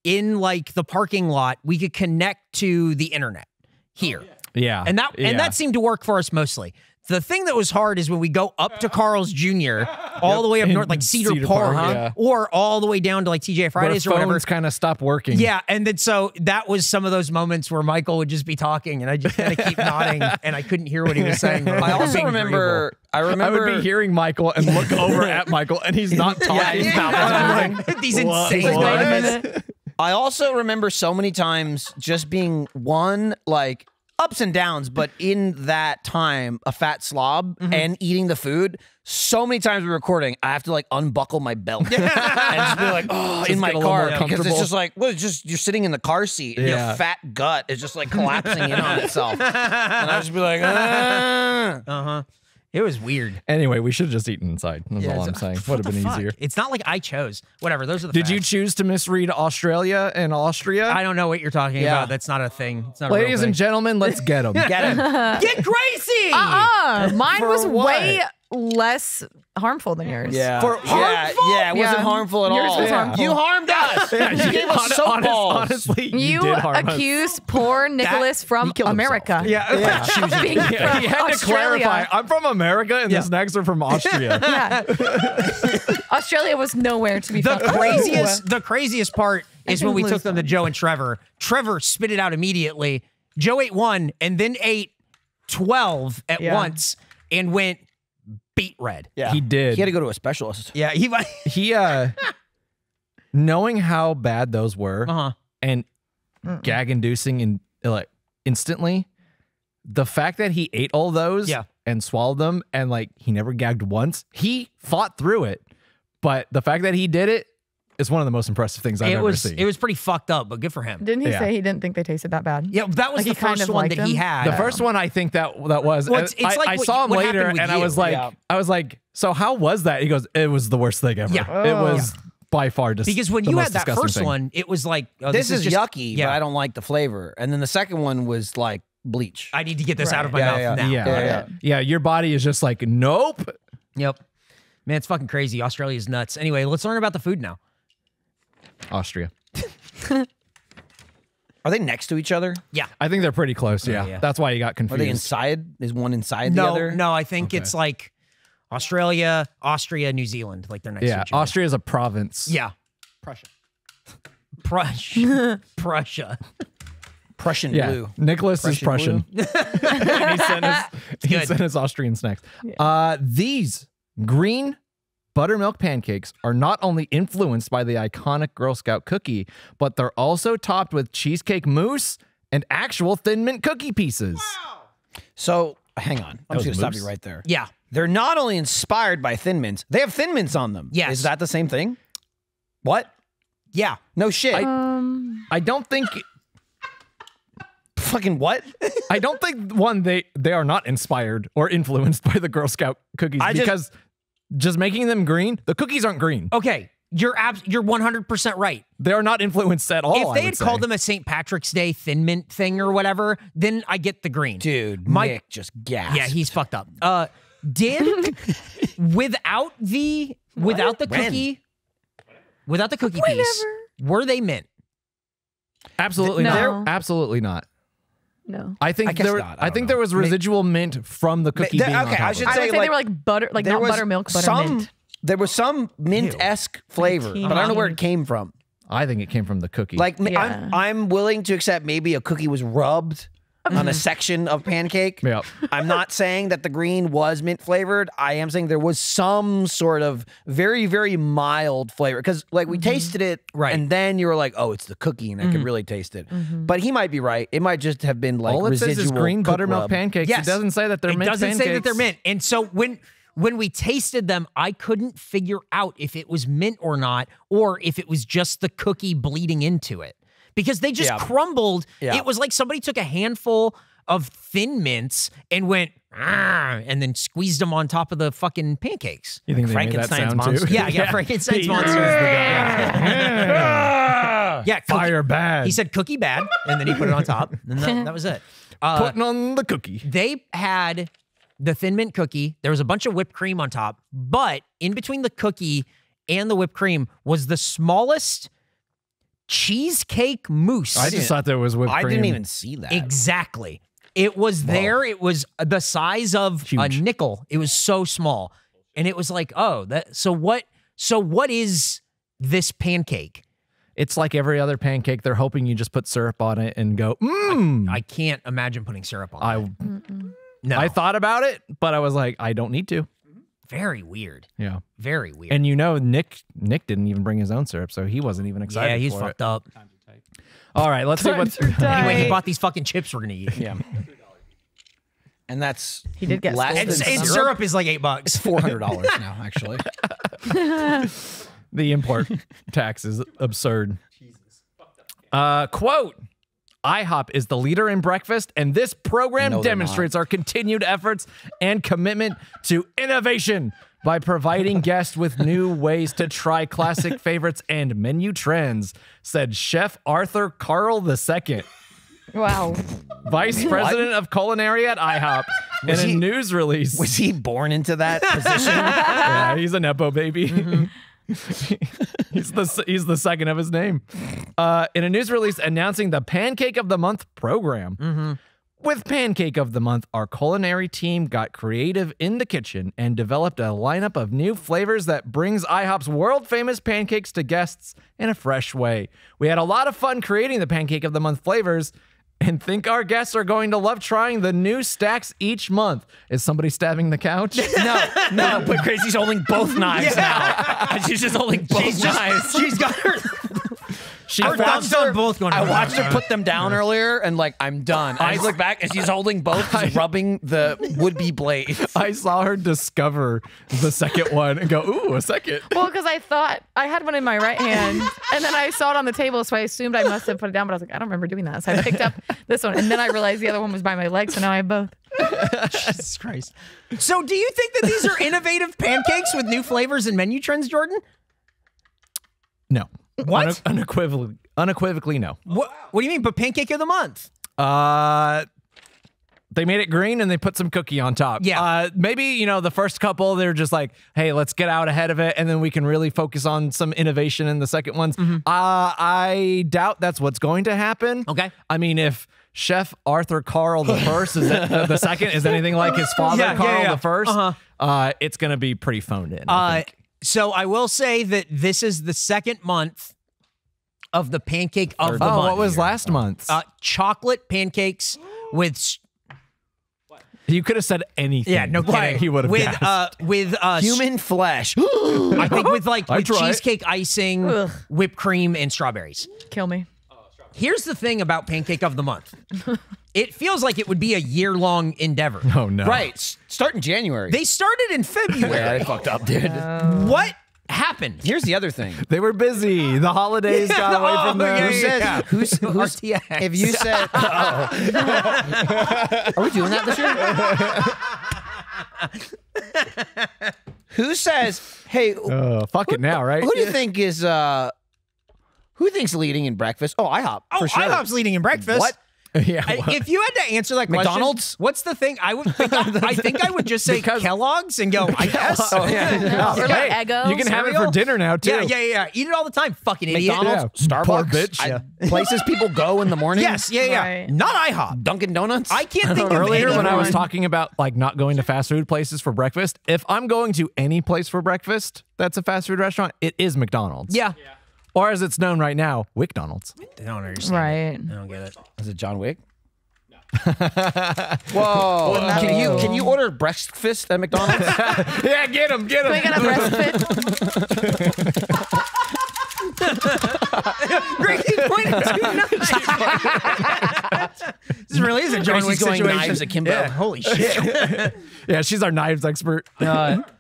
in, like, the parking lot, we could connect to the internet here. Yeah. And that seemed to work for us mostly. The thing that was hard is when we go up to Carl's Jr. all the way up north, like Cedar Park, or all the way down to like TGI Fridays or whatever. Phones kind of stop working. Yeah, and then so that was some of those moments where Michael would just be talking, and I just had to keep nodding, and I couldn't hear what he was saying. But I also remember, I would be hearing Michael and look over at Michael, and he's not talking. These insane moments. I also remember so many times just being like. Ups and downs, but in that time, a fat slob and eating the food. So many times we're recording, I have to like unbuckle my belt and just be like, oh, in my car, because it's just like, well, it's just you're sitting in the car seat and your fat gut is just like collapsing in on itself, and I just be like, It was weird. Anyway, we should have just eaten inside. That's all I'm saying. Would have been easier. It's not like I chose. Whatever. Those are the facts. Did you choose to misread Australia and Austria? I don't know what you're talking about. That's not a thing. It's not Ladies and gentlemen, let's get them. Get him. Get Gracie. Mine was way less harmful than yours. Yeah. Harmful? Yeah, it wasn't harmful at all. Yours was harmful. You harmed us. You gave us soapballs. Honestly, you did harm accused us. Poor Nicholas from America. Yeah. Being from he had to clarify. I'm from America, and the snacks are from Austria. Australia was nowhere to be found. The craziest part is when we took them to Joe and Trevor. Trevor spit it out immediately. Joe ate 1 and then ate 12 at once and went... beet red. Yeah, he did. He had to go to a specialist. Yeah, he knowing how bad those were and gag-inducing and like instantly, the fact that he ate all those and swallowed them and like he never gagged once, he fought through it. But the fact that he did it is one of the most impressive things I've ever seen. It was pretty fucked up, but good for him. Didn't he say he didn't think they tasted that bad? Yeah, that was like the first one that he had. The first one I think that was. Well, I saw him later, and I was like, so how was that? He goes, it was the worst thing ever. Yeah. It was by far disgusting. Because when you had that first one, it was like, oh, this is yucky, but I don't like the flavor. And then the second one was like bleach. I need to get this out of my mouth now. Yeah, your body is just like, nope. Yep. Man, it's fucking crazy. Australia's nuts. Anyway, let's learn about the food now. Austria. Are they next to each other? Yeah. I think they're pretty close, yeah. That's why you got confused. Are they inside? Is one inside the other? No, I think it's like Australia, Austria, New Zealand. Like they're next to each other. Austria is a province. Yeah. Prussia. Prussia. Prussian blue. Nicholas is Prussian. He sent us Austrian snacks. Yeah. These Green buttermilk pancakes are not only influenced by the iconic Girl Scout cookie, but they're also topped with cheesecake mousse and actual Thin Mint cookie pieces. Wow. So, hang on. I'm just going to stop you right there. Yeah. They're not only inspired by Thin Mints, they have Thin Mints on them. Yes. Is that the same thing? What? Yeah. No shit. I don't think... Fucking what? I don't think, one, they are not inspired or influenced by the Girl Scout cookies because just making them green, the cookies aren't green. Okay. You're 100% right. They are not influenced at all. If they had called them a St. Patrick's Day Thin Mint thing or whatever, then I get the green. Dude, Nick just gasped. Yeah, he's fucked up. Did without the cookie piece, were they mint? Absolutely not. No. Absolutely not. No, I think I think there was residual mint from the cookie. I would say they were like butter, like not buttermilk, but mint. There was some mint-esque flavor, but I don't know where it came from. I think it came from the cookie. Like, yeah. I'm willing to accept maybe a cookie was rubbed on a section of pancake. Yep. I'm not saying that the green was mint flavored. I am saying there was some sort of very, very mild flavor. Because like we tasted it, and then you were like, oh, it's the cookie, and I could really taste it. But he might be right. It might just have been like all it says is green buttermilk pancakes. Yes. It doesn't say that they're mint pancakes. It doesn't say that they're mint. And so when we tasted them, I couldn't figure out if it was mint or not, or if it was just the cookie bleeding into it. Because they just crumbled. Yeah. It was like somebody took a handful of Thin Mints and went, and then squeezed them on top of the fucking pancakes. You think Frankenstein's monster? Too? Yeah, yeah, Frankenstein's monster. Yeah, fire bad. He said cookie bad, and then he put it on top, and that was it. Putting on the cookie. They had the Thin Mint cookie. There was a bunch of whipped cream on top, but in between the cookie and the whipped cream was the smallest cheesecake mousse. I just thought there was whipped cream. I didn't even see that. Exactly. It was there. It was the size of a nickel. It was so small. And it was like, oh, that. So what is this pancake? It's like every other pancake. They're hoping you just put syrup on it and go, I can't imagine putting syrup on it. No. I thought about it, but I was like, I don't need to. Very weird. Yeah. Very weird. And you know, Nick didn't even bring his own syrup, so he wasn't even excited. Yeah, he's fucked up. All right, let's see what's... Anyway, he bought these fucking chips we're gonna eat. Yeah. And that's... He did get... And syrup is like $8. It's $400 now, actually. The import tax is absurd. Jesus. Quote... IHOP is the leader in breakfast, and this program demonstrates our continued efforts and commitment to innovation by providing guests with new ways to try classic favorites and menu trends, said Chef Arthur Carl II. Wow. Vice President of Culinary at IHOP in a news release. Was he born into that position? Yeah, he's a Nepo baby. he's the second of his name. In a news release announcing the Pancake of the Month program. With Pancake of the Month, our culinary team got creative in the kitchen and developed a lineup of new flavors that brings IHOP's world-famous pancakes to guests in a fresh way. We had a lot of fun creating the Pancake of the Month flavors and think our guests are going to love trying the new stacks each month. Is somebody stabbing the couch? No, but Gracie's holding both knives now. She's just holding both knives. She's got her... I watched her put them down earlier, and like, I'm done. I look back, and she's holding both, rubbing the would-be blade. I saw her discover the second one and go, ooh, a second. Well, because I thought I had one in my right hand, and then I saw it on the table, so I assumed I must have put it down, but I was like, I don't remember doing that. So I picked up this one, and then I realized the other one was by my leg, so now I have both. Jesus Christ. So do you think that these are innovative pancakes with new flavors and menu trends, Jordan? No. What? Unequivocally, no. What do you mean? But Pancake of the Month? They made it green and they put some cookie on top. Yeah. Maybe, you know, the first couple, they're just like, hey, let's get out ahead of it, and then we can really focus on some innovation in the second ones. I doubt that's what's going to happen. Okay. I mean, if Chef Arthur Carl the First is the second is anything like his father, Carl the First, it's going to be pretty phoned in, I think. So I will say that this is the second month of the Pancake of the Month. What was last month's? Chocolate pancakes with What? You could have said anything. Yeah, no kidding. Right. He would have guessed. With human flesh. I think with cheesecake icing, whipped cream, and strawberries. Kill me. Here's the thing about Pancake of the Month. It feels like it would be a year-long endeavor. Oh, no. Right. Start in January. They started in February. Yeah, they fucked up, dude. What happened? Here's the other thing. They were busy. The holidays got away from them. Who's if you said... Are we doing that this year? Who says, hey... fuck it now, right? Who do you think is... Who thinks leading in breakfast? Oh, IHOP. For sure. IHOP's leading in breakfast. What? Yeah. What? If you had to answer that question, McDonald's. What's the thing? I would think I would just say Kellogg's and go. I guess. Oh, yeah. Eggo, you can have it for dinner now too. Yeah. Eat it all the time. Fucking McDonald's, idiot. McDonald's, Starbucks, bitch. Places people go in the morning. Yes. Yeah. Right. Not IHOP. Dunkin' Donuts. I can't think of earlier when I was talking about like not going to fast food places for breakfast. If I'm going to any place for breakfast that's a fast food restaurant, it is McDonald's. Yeah. Or as it's known right now, Wickdonald's. I don't understand. Right. I don't get it. Is it John Wick? No. Whoa. Can you order breakfast at McDonald's? Yeah, get him. Can I get a breakfast? Gracie pointed to knives. This really is a John Wick situation. Going knives akimbo. Yeah. Holy shit. Yeah, she's our knives expert.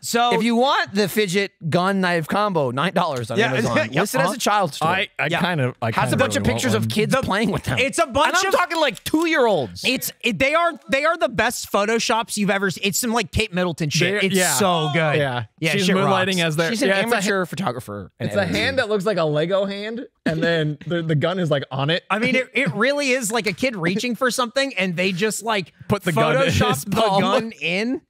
So if you want the fidget gun knife combo, $9 on Amazon. Listed as a child store. I kind of has a bunch of pictures of kids playing with them. It's a bunch of talking like 2-year-olds. They are the best photoshops you've ever seen. It's some like Kate Middleton shit. It's so good. Yeah, she's moonlighting as their amateur photographer. It's a hand that looks like a Lego hand, and then the gun is like on it. I mean, it really is like a kid reaching for something, and they just like put the Photoshop the gun in.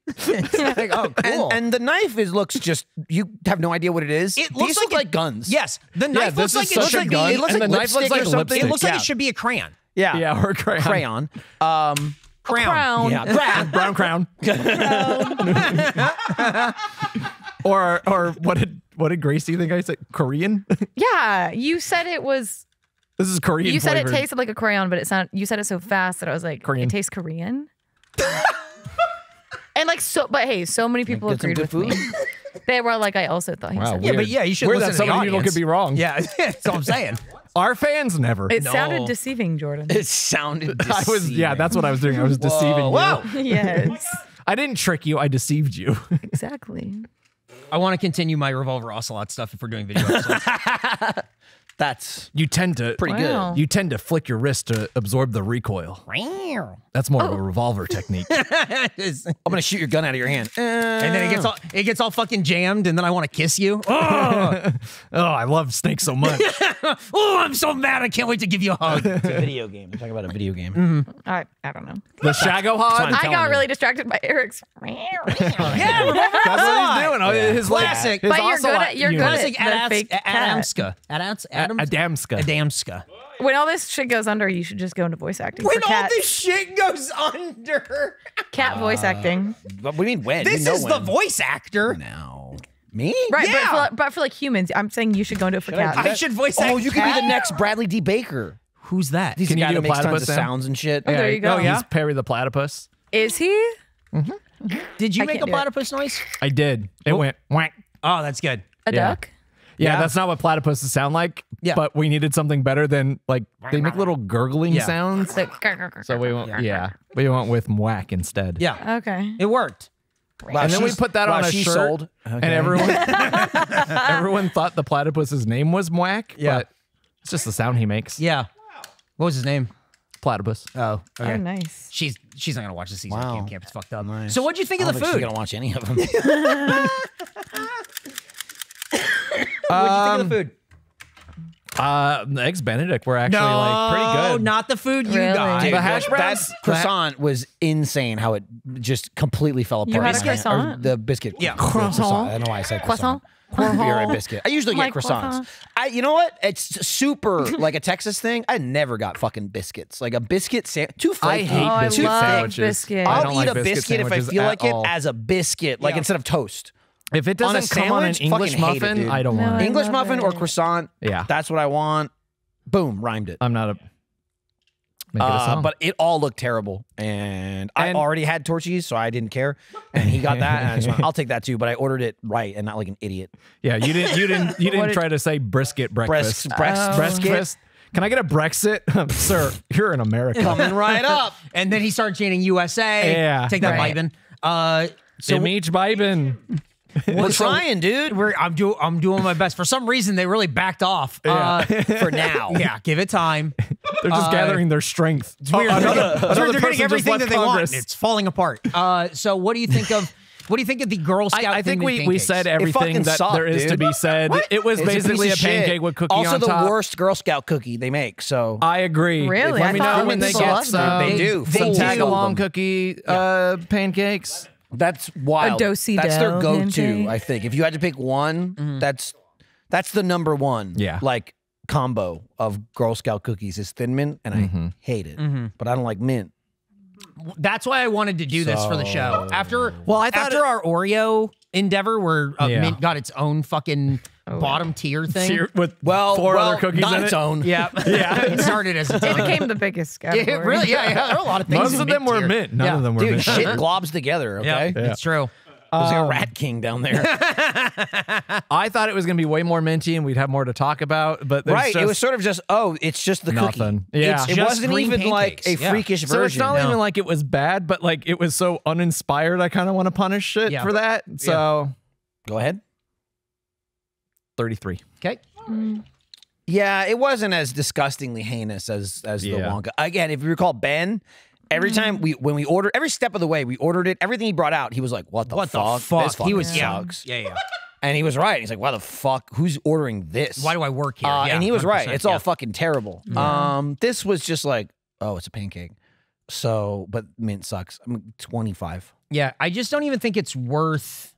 Like, oh, cool. And the knife looks just, you have no idea what it is. It looks like guns. Yes. The knife looks like it should be. It looks like lipstick or something. It looks like it should be a crayon. Yeah, or a crayon. Crown. Yeah. Brown crown. Or what did Gracie think I said? Korean? Yeah, you said it was. This is Korean. You said flavored. It tasted like a crayon, but you said it so fast that I was like, Korean. It tastes Korean. And like so, but hey, so many people agreed with me. They were like, I also thought he said. Yeah, but yeah, you should listen to the audience. Some people could be wrong. Yeah, that's all I'm saying. Our fans never. It sounded deceiving, Jordan. It sounded deceiving. Yeah, that's what I was doing. I was deceiving you. Wow. Yes. I didn't trick you. I deceived you. Exactly. I want to continue my Revolver Ocelot stuff if we're doing video episodes. That's pretty good. You tend to flick your wrist to absorb the recoil. That's more of a revolver technique. I'm gonna shoot your gun out of your hand, and then it gets all fucking jammed, and then I want to kiss you. Oh, I love snakes so much. Oh, I'm so mad! I can't wait to give you a hug. It's a video game. We're talking about a video game. I don't know. The Shago hog. I got really distracted by Eric's. That's what he's doing. Yeah. His classic. But you're good at Adamska. When all this shit goes under, you should just go into voice acting. When all this shit goes under, cat voice acting. What do you mean when? This is the voice actor. No, me? Right, yeah. but for like humans, I'm saying you should go into it for cats. I should voice act. Oh, you could be the next Bradley D. Baker. Who's that? He's the guy that makes tons of sounds and shit. Oh, there you go. Oh, yeah? He's Perry the Platypus. Is he? Mm-hmm. Did you make a platypus noise? I did. It went whack. Oh, that's good. A duck. Yeah, that's not what platypuses sound like. Yeah. But we needed something better than like they make little gurgling sounds. Like, so we went with mwack instead. Yeah. Okay. It worked. Wow, and then we put that on a shirt, and everyone thought the platypus's name was mwack. Yeah. But it's just the sound he makes. Yeah. Wow. What was his name? Platypus. Oh, okay. Oh, nice. She's not gonna watch the season. Wow. Camp is fucked up. Nice. So what'd you think of the food? She's gonna watch any of them. What'd you think of the food? The Eggs Benedict were actually pretty good. No, not the food you got. Dude, the hash browns. That croissant was insane how it just completely fell apart. You had a croissant? The biscuit. Yeah. Croissant. I don't know why I said croissant. You're a biscuit. I usually get croissants. You know what? It's super like a Texas thing. I never got fucking biscuits. Like a biscuit sandwich. Too flaky. I hate biscuit sandwiches. I'll eat a biscuit if I feel like it as a biscuit, like instead of toast. If it doesn't come on an English muffin, I don't want it. English muffin or croissant, that's what I want. Boom, rhymed it. I'm not a... Make it a song. But it all looked terrible. And I already had Torchy's, so I didn't care. And he got that, and I just went, I'll take that too. But I ordered it right and not like an idiot. Yeah, you didn't try to say brisket breakfast. Breakfast. Can I get a Brexit? Sir, you're in America. Coming right up. And then he started chanting USA. Yeah. Take that, right. Biden. So Image Biden. We're trying, dude. I'm doing my best. For some reason, they really backed off for now. Yeah, give it time. They're just gathering their strength. It's weird. They're getting everything that they want. It's falling apart. So what do you think of... What do you think of the Girl Scout? I think we said everything that there is to be said. It was basically a pancake with cookie on top. Also, the worst Girl Scout cookie they make. So I agree. Really? Let me know when they get some. They do. Some tag-along cookie pancakes. That's wild. That's their go-to. I think if you had to pick one, that's the number one. Yeah. Like combo of Girl Scout cookies is Thin Mint, and I hate it, but I don't like mint. That's why I wanted to do this for the show. After our Oreo endeavor, where Mint got its own fucking bottom tier thing with four other cookies in it. Its own. Yeah, yeah. It started as its own. It became the biggest category. It really, yeah. There are a lot of things. Most of them were mint. None of them were mint. Dude, shit globs together. Okay, it's true. There's like a rat king down there. I thought it was going to be way more minty and we'd have more to talk about. But right, it was sort of just, oh, it's just the nothing. Cookie. Yeah. It wasn't even pancakes. Like a freakish version. So it's not even like it was bad, but like it was so uninspired, I kind of want to punish it for that. So go ahead. 33. Okay. Mm. Yeah, it wasn't as disgustingly heinous as the Wonka. Again, if you recall, Ben... Every time when we ordered, every step of the way, we ordered it. Everything he brought out, he was like, what the fuck? He was sucks. Yeah. And he was right. He's like, why the fuck? Who's ordering this? Why do I work here? And he was right. It's all fucking terrible. This was just like, oh, it's a pancake. So, but mint sucks. I mean, 25. Yeah, I just don't even think it's worth...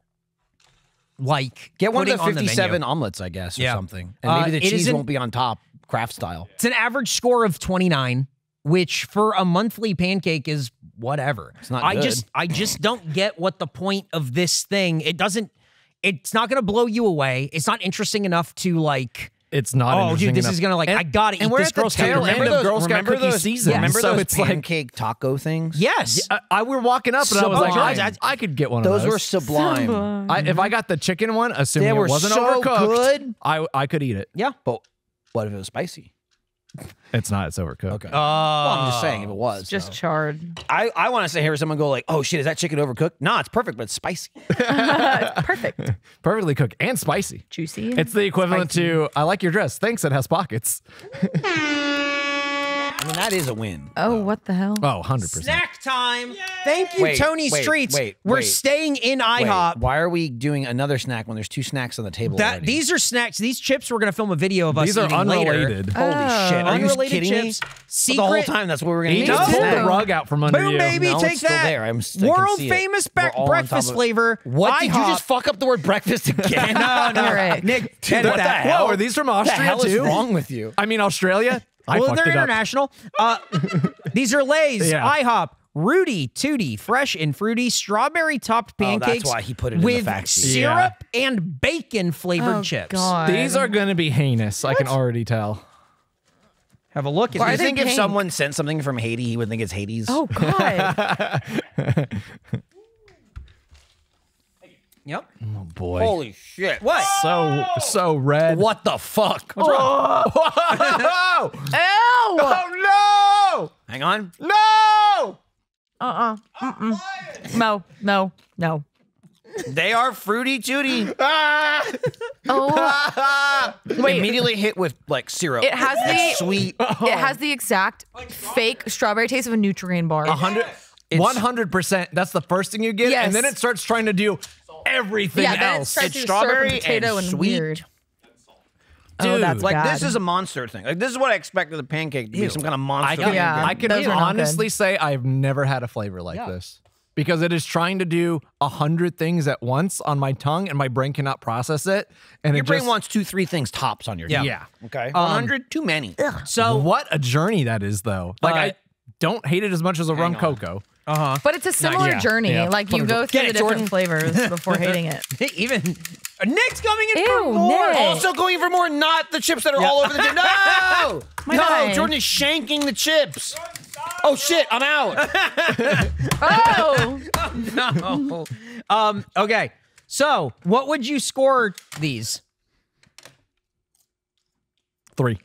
Like get one of the 57 omelets, I guess, or something. And maybe the cheese won't be on top, craft style. It's an average score of 29. Which for a monthly pancake is whatever. It's not good. I just don't get what the point of this thing. It's not gonna blow you away. It's not interesting enough to like. It's not. Oh, interesting dude, this enough. Is gonna like. And I gotta eat this Girl Scout. Remember Girl Scout cookie season. Yes. Remember those pancake taco things? Yes. I were walking up and I was like, I could get one of those. Those were sublime. If I got the chicken one, assuming it wasn't overcooked, good. I could eat it. Yeah, but what if it was spicy? It's not. It's overcooked. Okay. Well, I'm just saying if it was. It's just charred. I want to sit here and someone go like, oh shit, is that chicken overcooked? Nah, it's perfect, but it's spicy. It's perfect. Perfectly cooked and spicy. Juicy. It's the equivalent to, I like your dress. Thanks, it has pockets. I mean, that is a win. Oh, what the hell? Oh, 100%. Snack time. Yay! Thank you, Tony's Treats. We're staying in IHOP. Why are we doing another snack when there's two snacks on the table already? These are snacks. These chips, we're going to film a video of us eating unrelated. Later. Holy shit. Are you kidding chips? Me? Secret. The whole time, that's what we're going to eat. Just pull the rug out from under you. Boom, baby, no, take that. There. I'm world famous breakfast flavor. What? IHOP. Did you just fuck up the word breakfast again? No. Nick, what the hell? Are these from Austria, too? What the hell is wrong with you? I mean, Australia? Well, they're international. These are Lay's, IHOP, Rudy Tooty, fresh and fruity, strawberry-topped pancakes. That's why he put it in the fact sheet. Syrup and bacon-flavored chips. God. These are going to be heinous. What? I can already tell. Have a look. Do you think if someone sent something from Haiti, he would think it's Hades? Oh, God. Yep. Oh, boy. Holy shit. What? So red. What the fuck? What's wrong? Whoa. Ew. Oh, no. Hang on. No. No. They are fruity tooty. Immediately hit with like syrup. It has the sweet. It has the exact fake strawberry taste of a Nutrigrain bar. 100%. That's the first thing you get, and then it starts trying to do everything else. It's strawberry and potato and sweet. Weird. Dude, that's like bad. This is a monster thing. Like this is what I expected the pancake to be, some kind of monster. I can honestly say I've never had a flavor like this because it is trying to do 100 things at once on my tongue, and my brain cannot process it. And your brain wants 2-3 things tops on your yeah. Okay, 100 too many. Ugh. So what a journey that is, though. Like I don't hate it as much as a rum cocoa. But it's a similar journey. Like you go through the different flavors before hating it. Even Nick's coming in for more. Nick. Also going in for more, not the chips that are all over the No! No, Jordan is shanking the chips. Oh, shit, I'm out. No. Okay, so what would you score these? 3.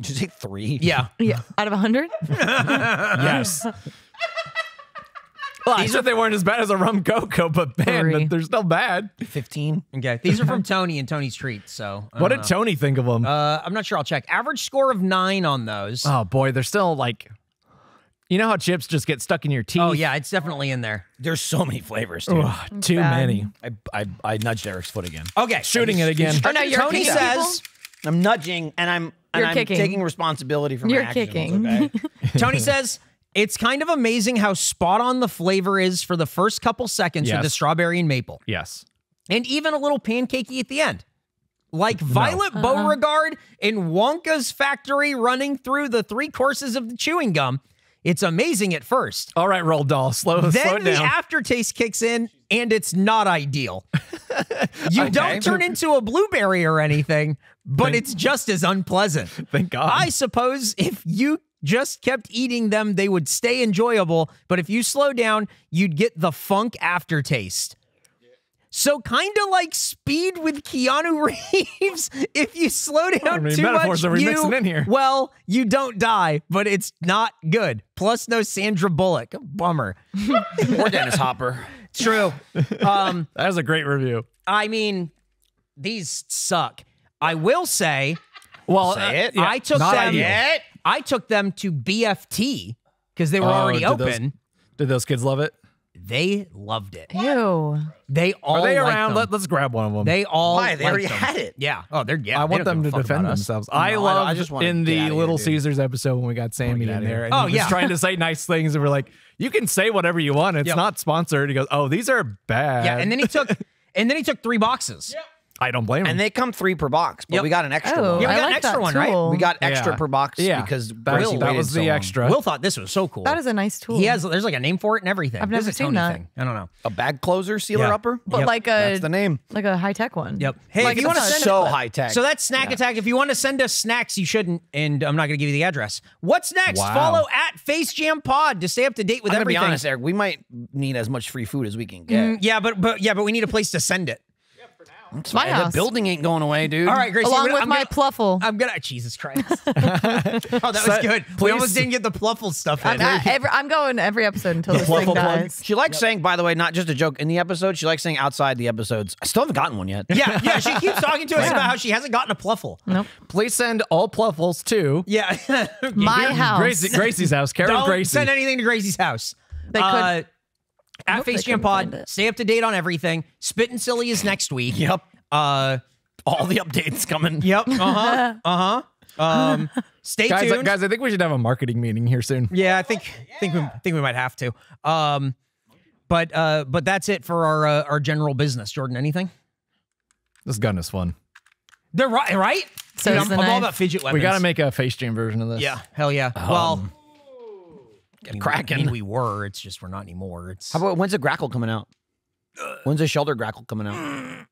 Did you say 3? Yeah. Out of 100? Yes. Well, these they weren't as bad as a rum coco, but man, they're still bad. 15. Okay. These are from Tony and Tony's Treats, so. What did Tony think of them? I'm not sure. I'll check. Average score of 9 on those. Oh, boy. They're still like, you know how chips just get stuck in your teeth? Oh, yeah. It's definitely in there. There's so many flavors, dude. Oh, too many. I nudged Eric's foot again. Okay. Shooting it again. Oh, no, Tony says, I'm nudging, and I'm taking responsibility for my actions. Okay? Tony says, it's kind of amazing how spot on the flavor is for the first couple seconds with the strawberry and maple. Yes. And even a little pancakey at the end. Like Violet Beauregard in Wonka's factory running through the 3 courses of the chewing gum. It's amazing at first. All right, Roald Dahl, slow down. Then the aftertaste kicks in, and it's not ideal. You don't turn into a blueberry or anything, but it's just as unpleasant. Thank God. I suppose if you just kept eating them, they would stay enjoyable, but if you slow down, you'd get the funk aftertaste. So kind of like speed with Keanu Reeves, if you slow down too much, you don't die, but it's not good. Plus no Sandra Bullock. Bummer. Or Dennis Hopper. True. That was a great review. I mean, these suck. I will say, I took them. I took them to BFT because they were already open. Did those kids love it? They loved it. Ew. They all Let's grab one of them. They all they already had it. Yeah. Oh, they're I want them to defend themselves. I loved in the Little Caesars episode when we got Sammy in there. And he was trying to say nice things, and we're like, you can say whatever you want. It's not sponsored. He goes, oh, these are bad. Yeah, and then he took 3 boxes. Yep. I don't blame him. And they come 3 per box, but we got an extra one. Yeah, we got an extra one, right? We got extra per box because Gracie that was the extra. Will thought this was so cool. That is a nice tool. He has, there's like a name for it and everything. I've never seen that. I don't know. A bag closer, sealer upper? But like a, that's the name. Like a high-tech one. Yep. Hey, like if you want to send high-tech. So that's Snack Attack. If you want to send us snacks, you shouldn't, and I'm not going to give you the address. What's next? Follow at Face Jam Pod to stay up to date with everything. I'm going to be honest, Eric, we might need as much free food as we can get. Yeah, but we need a place to send it. It's my house. The building ain't going away, dude. All right, Gracie. Along with my pluffle. I'm gonna Jesus Christ. Oh, that was good. We almost didn't get the pluffle stuff in. I'm going every episode until this thing dies. She likes saying, by the way, not just a joke in the episode, she likes saying outside the episodes. I still haven't gotten one yet. Yeah, yeah. She keeps talking to us about how she hasn't gotten a pluffle. Nope. Please send all pluffles to my house. Gracie's house. Don't send anything to Gracie's house. They could. At Face Jam Pod, stay up to date on everything. Spittin' Silly is next week. Yep. All the updates coming. Yep. Stay tuned, guys. I think we should have a marketing meeting here soon. Yeah, I think we might have to. But that's it for our general business. Jordan, anything? This gun is fun. They're right. So dude, I'm all about fidget weapons. We got to make a Face Jam version of this. Yeah. Hell yeah. Well. Kraken. I mean, we were. It's just we're not anymore. It's. How about when's the Grackle coming out? When's the shoulder Grackle coming out?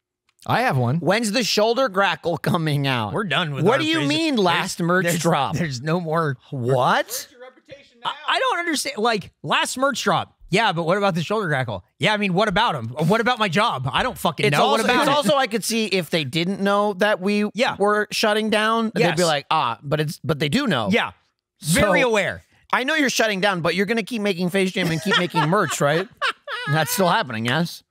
I have one. When's the shoulder Grackle coming out? We're done with. What do you mean last merch drop? There's no more. What? Where's your reputation now? I don't understand. Like last merch drop. Yeah, but what about the shoulder Grackle? Yeah, I mean, what about him? What about my job? I don't fucking know. Also, what about also, I could see if they didn't know that we were shutting down, they'd be like, ah, but they do know. Yeah, very aware. I know you're shutting down, but you're going to keep making Face Jam and keep making merch, right? That's still happening, yes?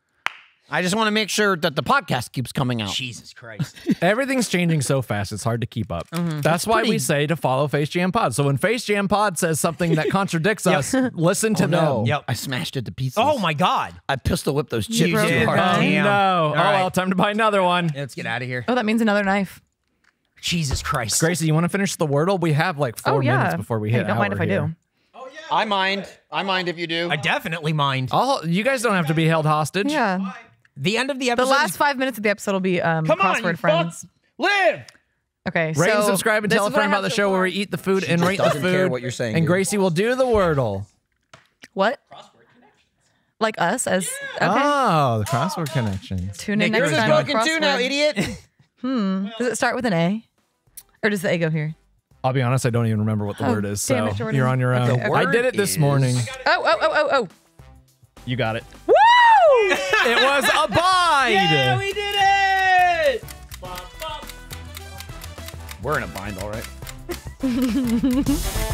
I just want to make sure that the podcast keeps coming out. Jesus Christ. Everything's changing so fast, it's hard to keep up. That's why we say to follow Face Jam Pod. So when Face Jam Pod says something that contradicts us, listen to them. Yep. I smashed it to pieces. Oh, my God. I pistol whipped those chips too hard. Oh, no. All right. Well, time to buy another one. Yeah, let's get out of here. Oh, that means another knife. Jesus Christ. Gracie, you want to finish the Wordle? We have like 4 minutes before we hit an hour. Don't mind if I do. Oh, yeah. I mind. I mind if you do. I definitely mind. You guys don't have to be held hostage. Yeah. The end of the episode. The last 5 minutes of the episode will be Crossword Friends. Live! Okay, so. Rate and subscribe and tell a friend about the show where we eat the food and rate the food. Care what you're saying. And Gracie will do the Wordle. What? Crossword Connections. Like us as okay. Oh, the crossword connection. Tune in next time. There's a broken two now, idiot. Does it start with an A? Or does the A go here? I'll be honest, I don't even remember what the word is. So it, you're on your own. Okay, okay. I did it this morning. Oh. You got it. Woo! It was abide. Yeah, we did it. We're in a bind, all right.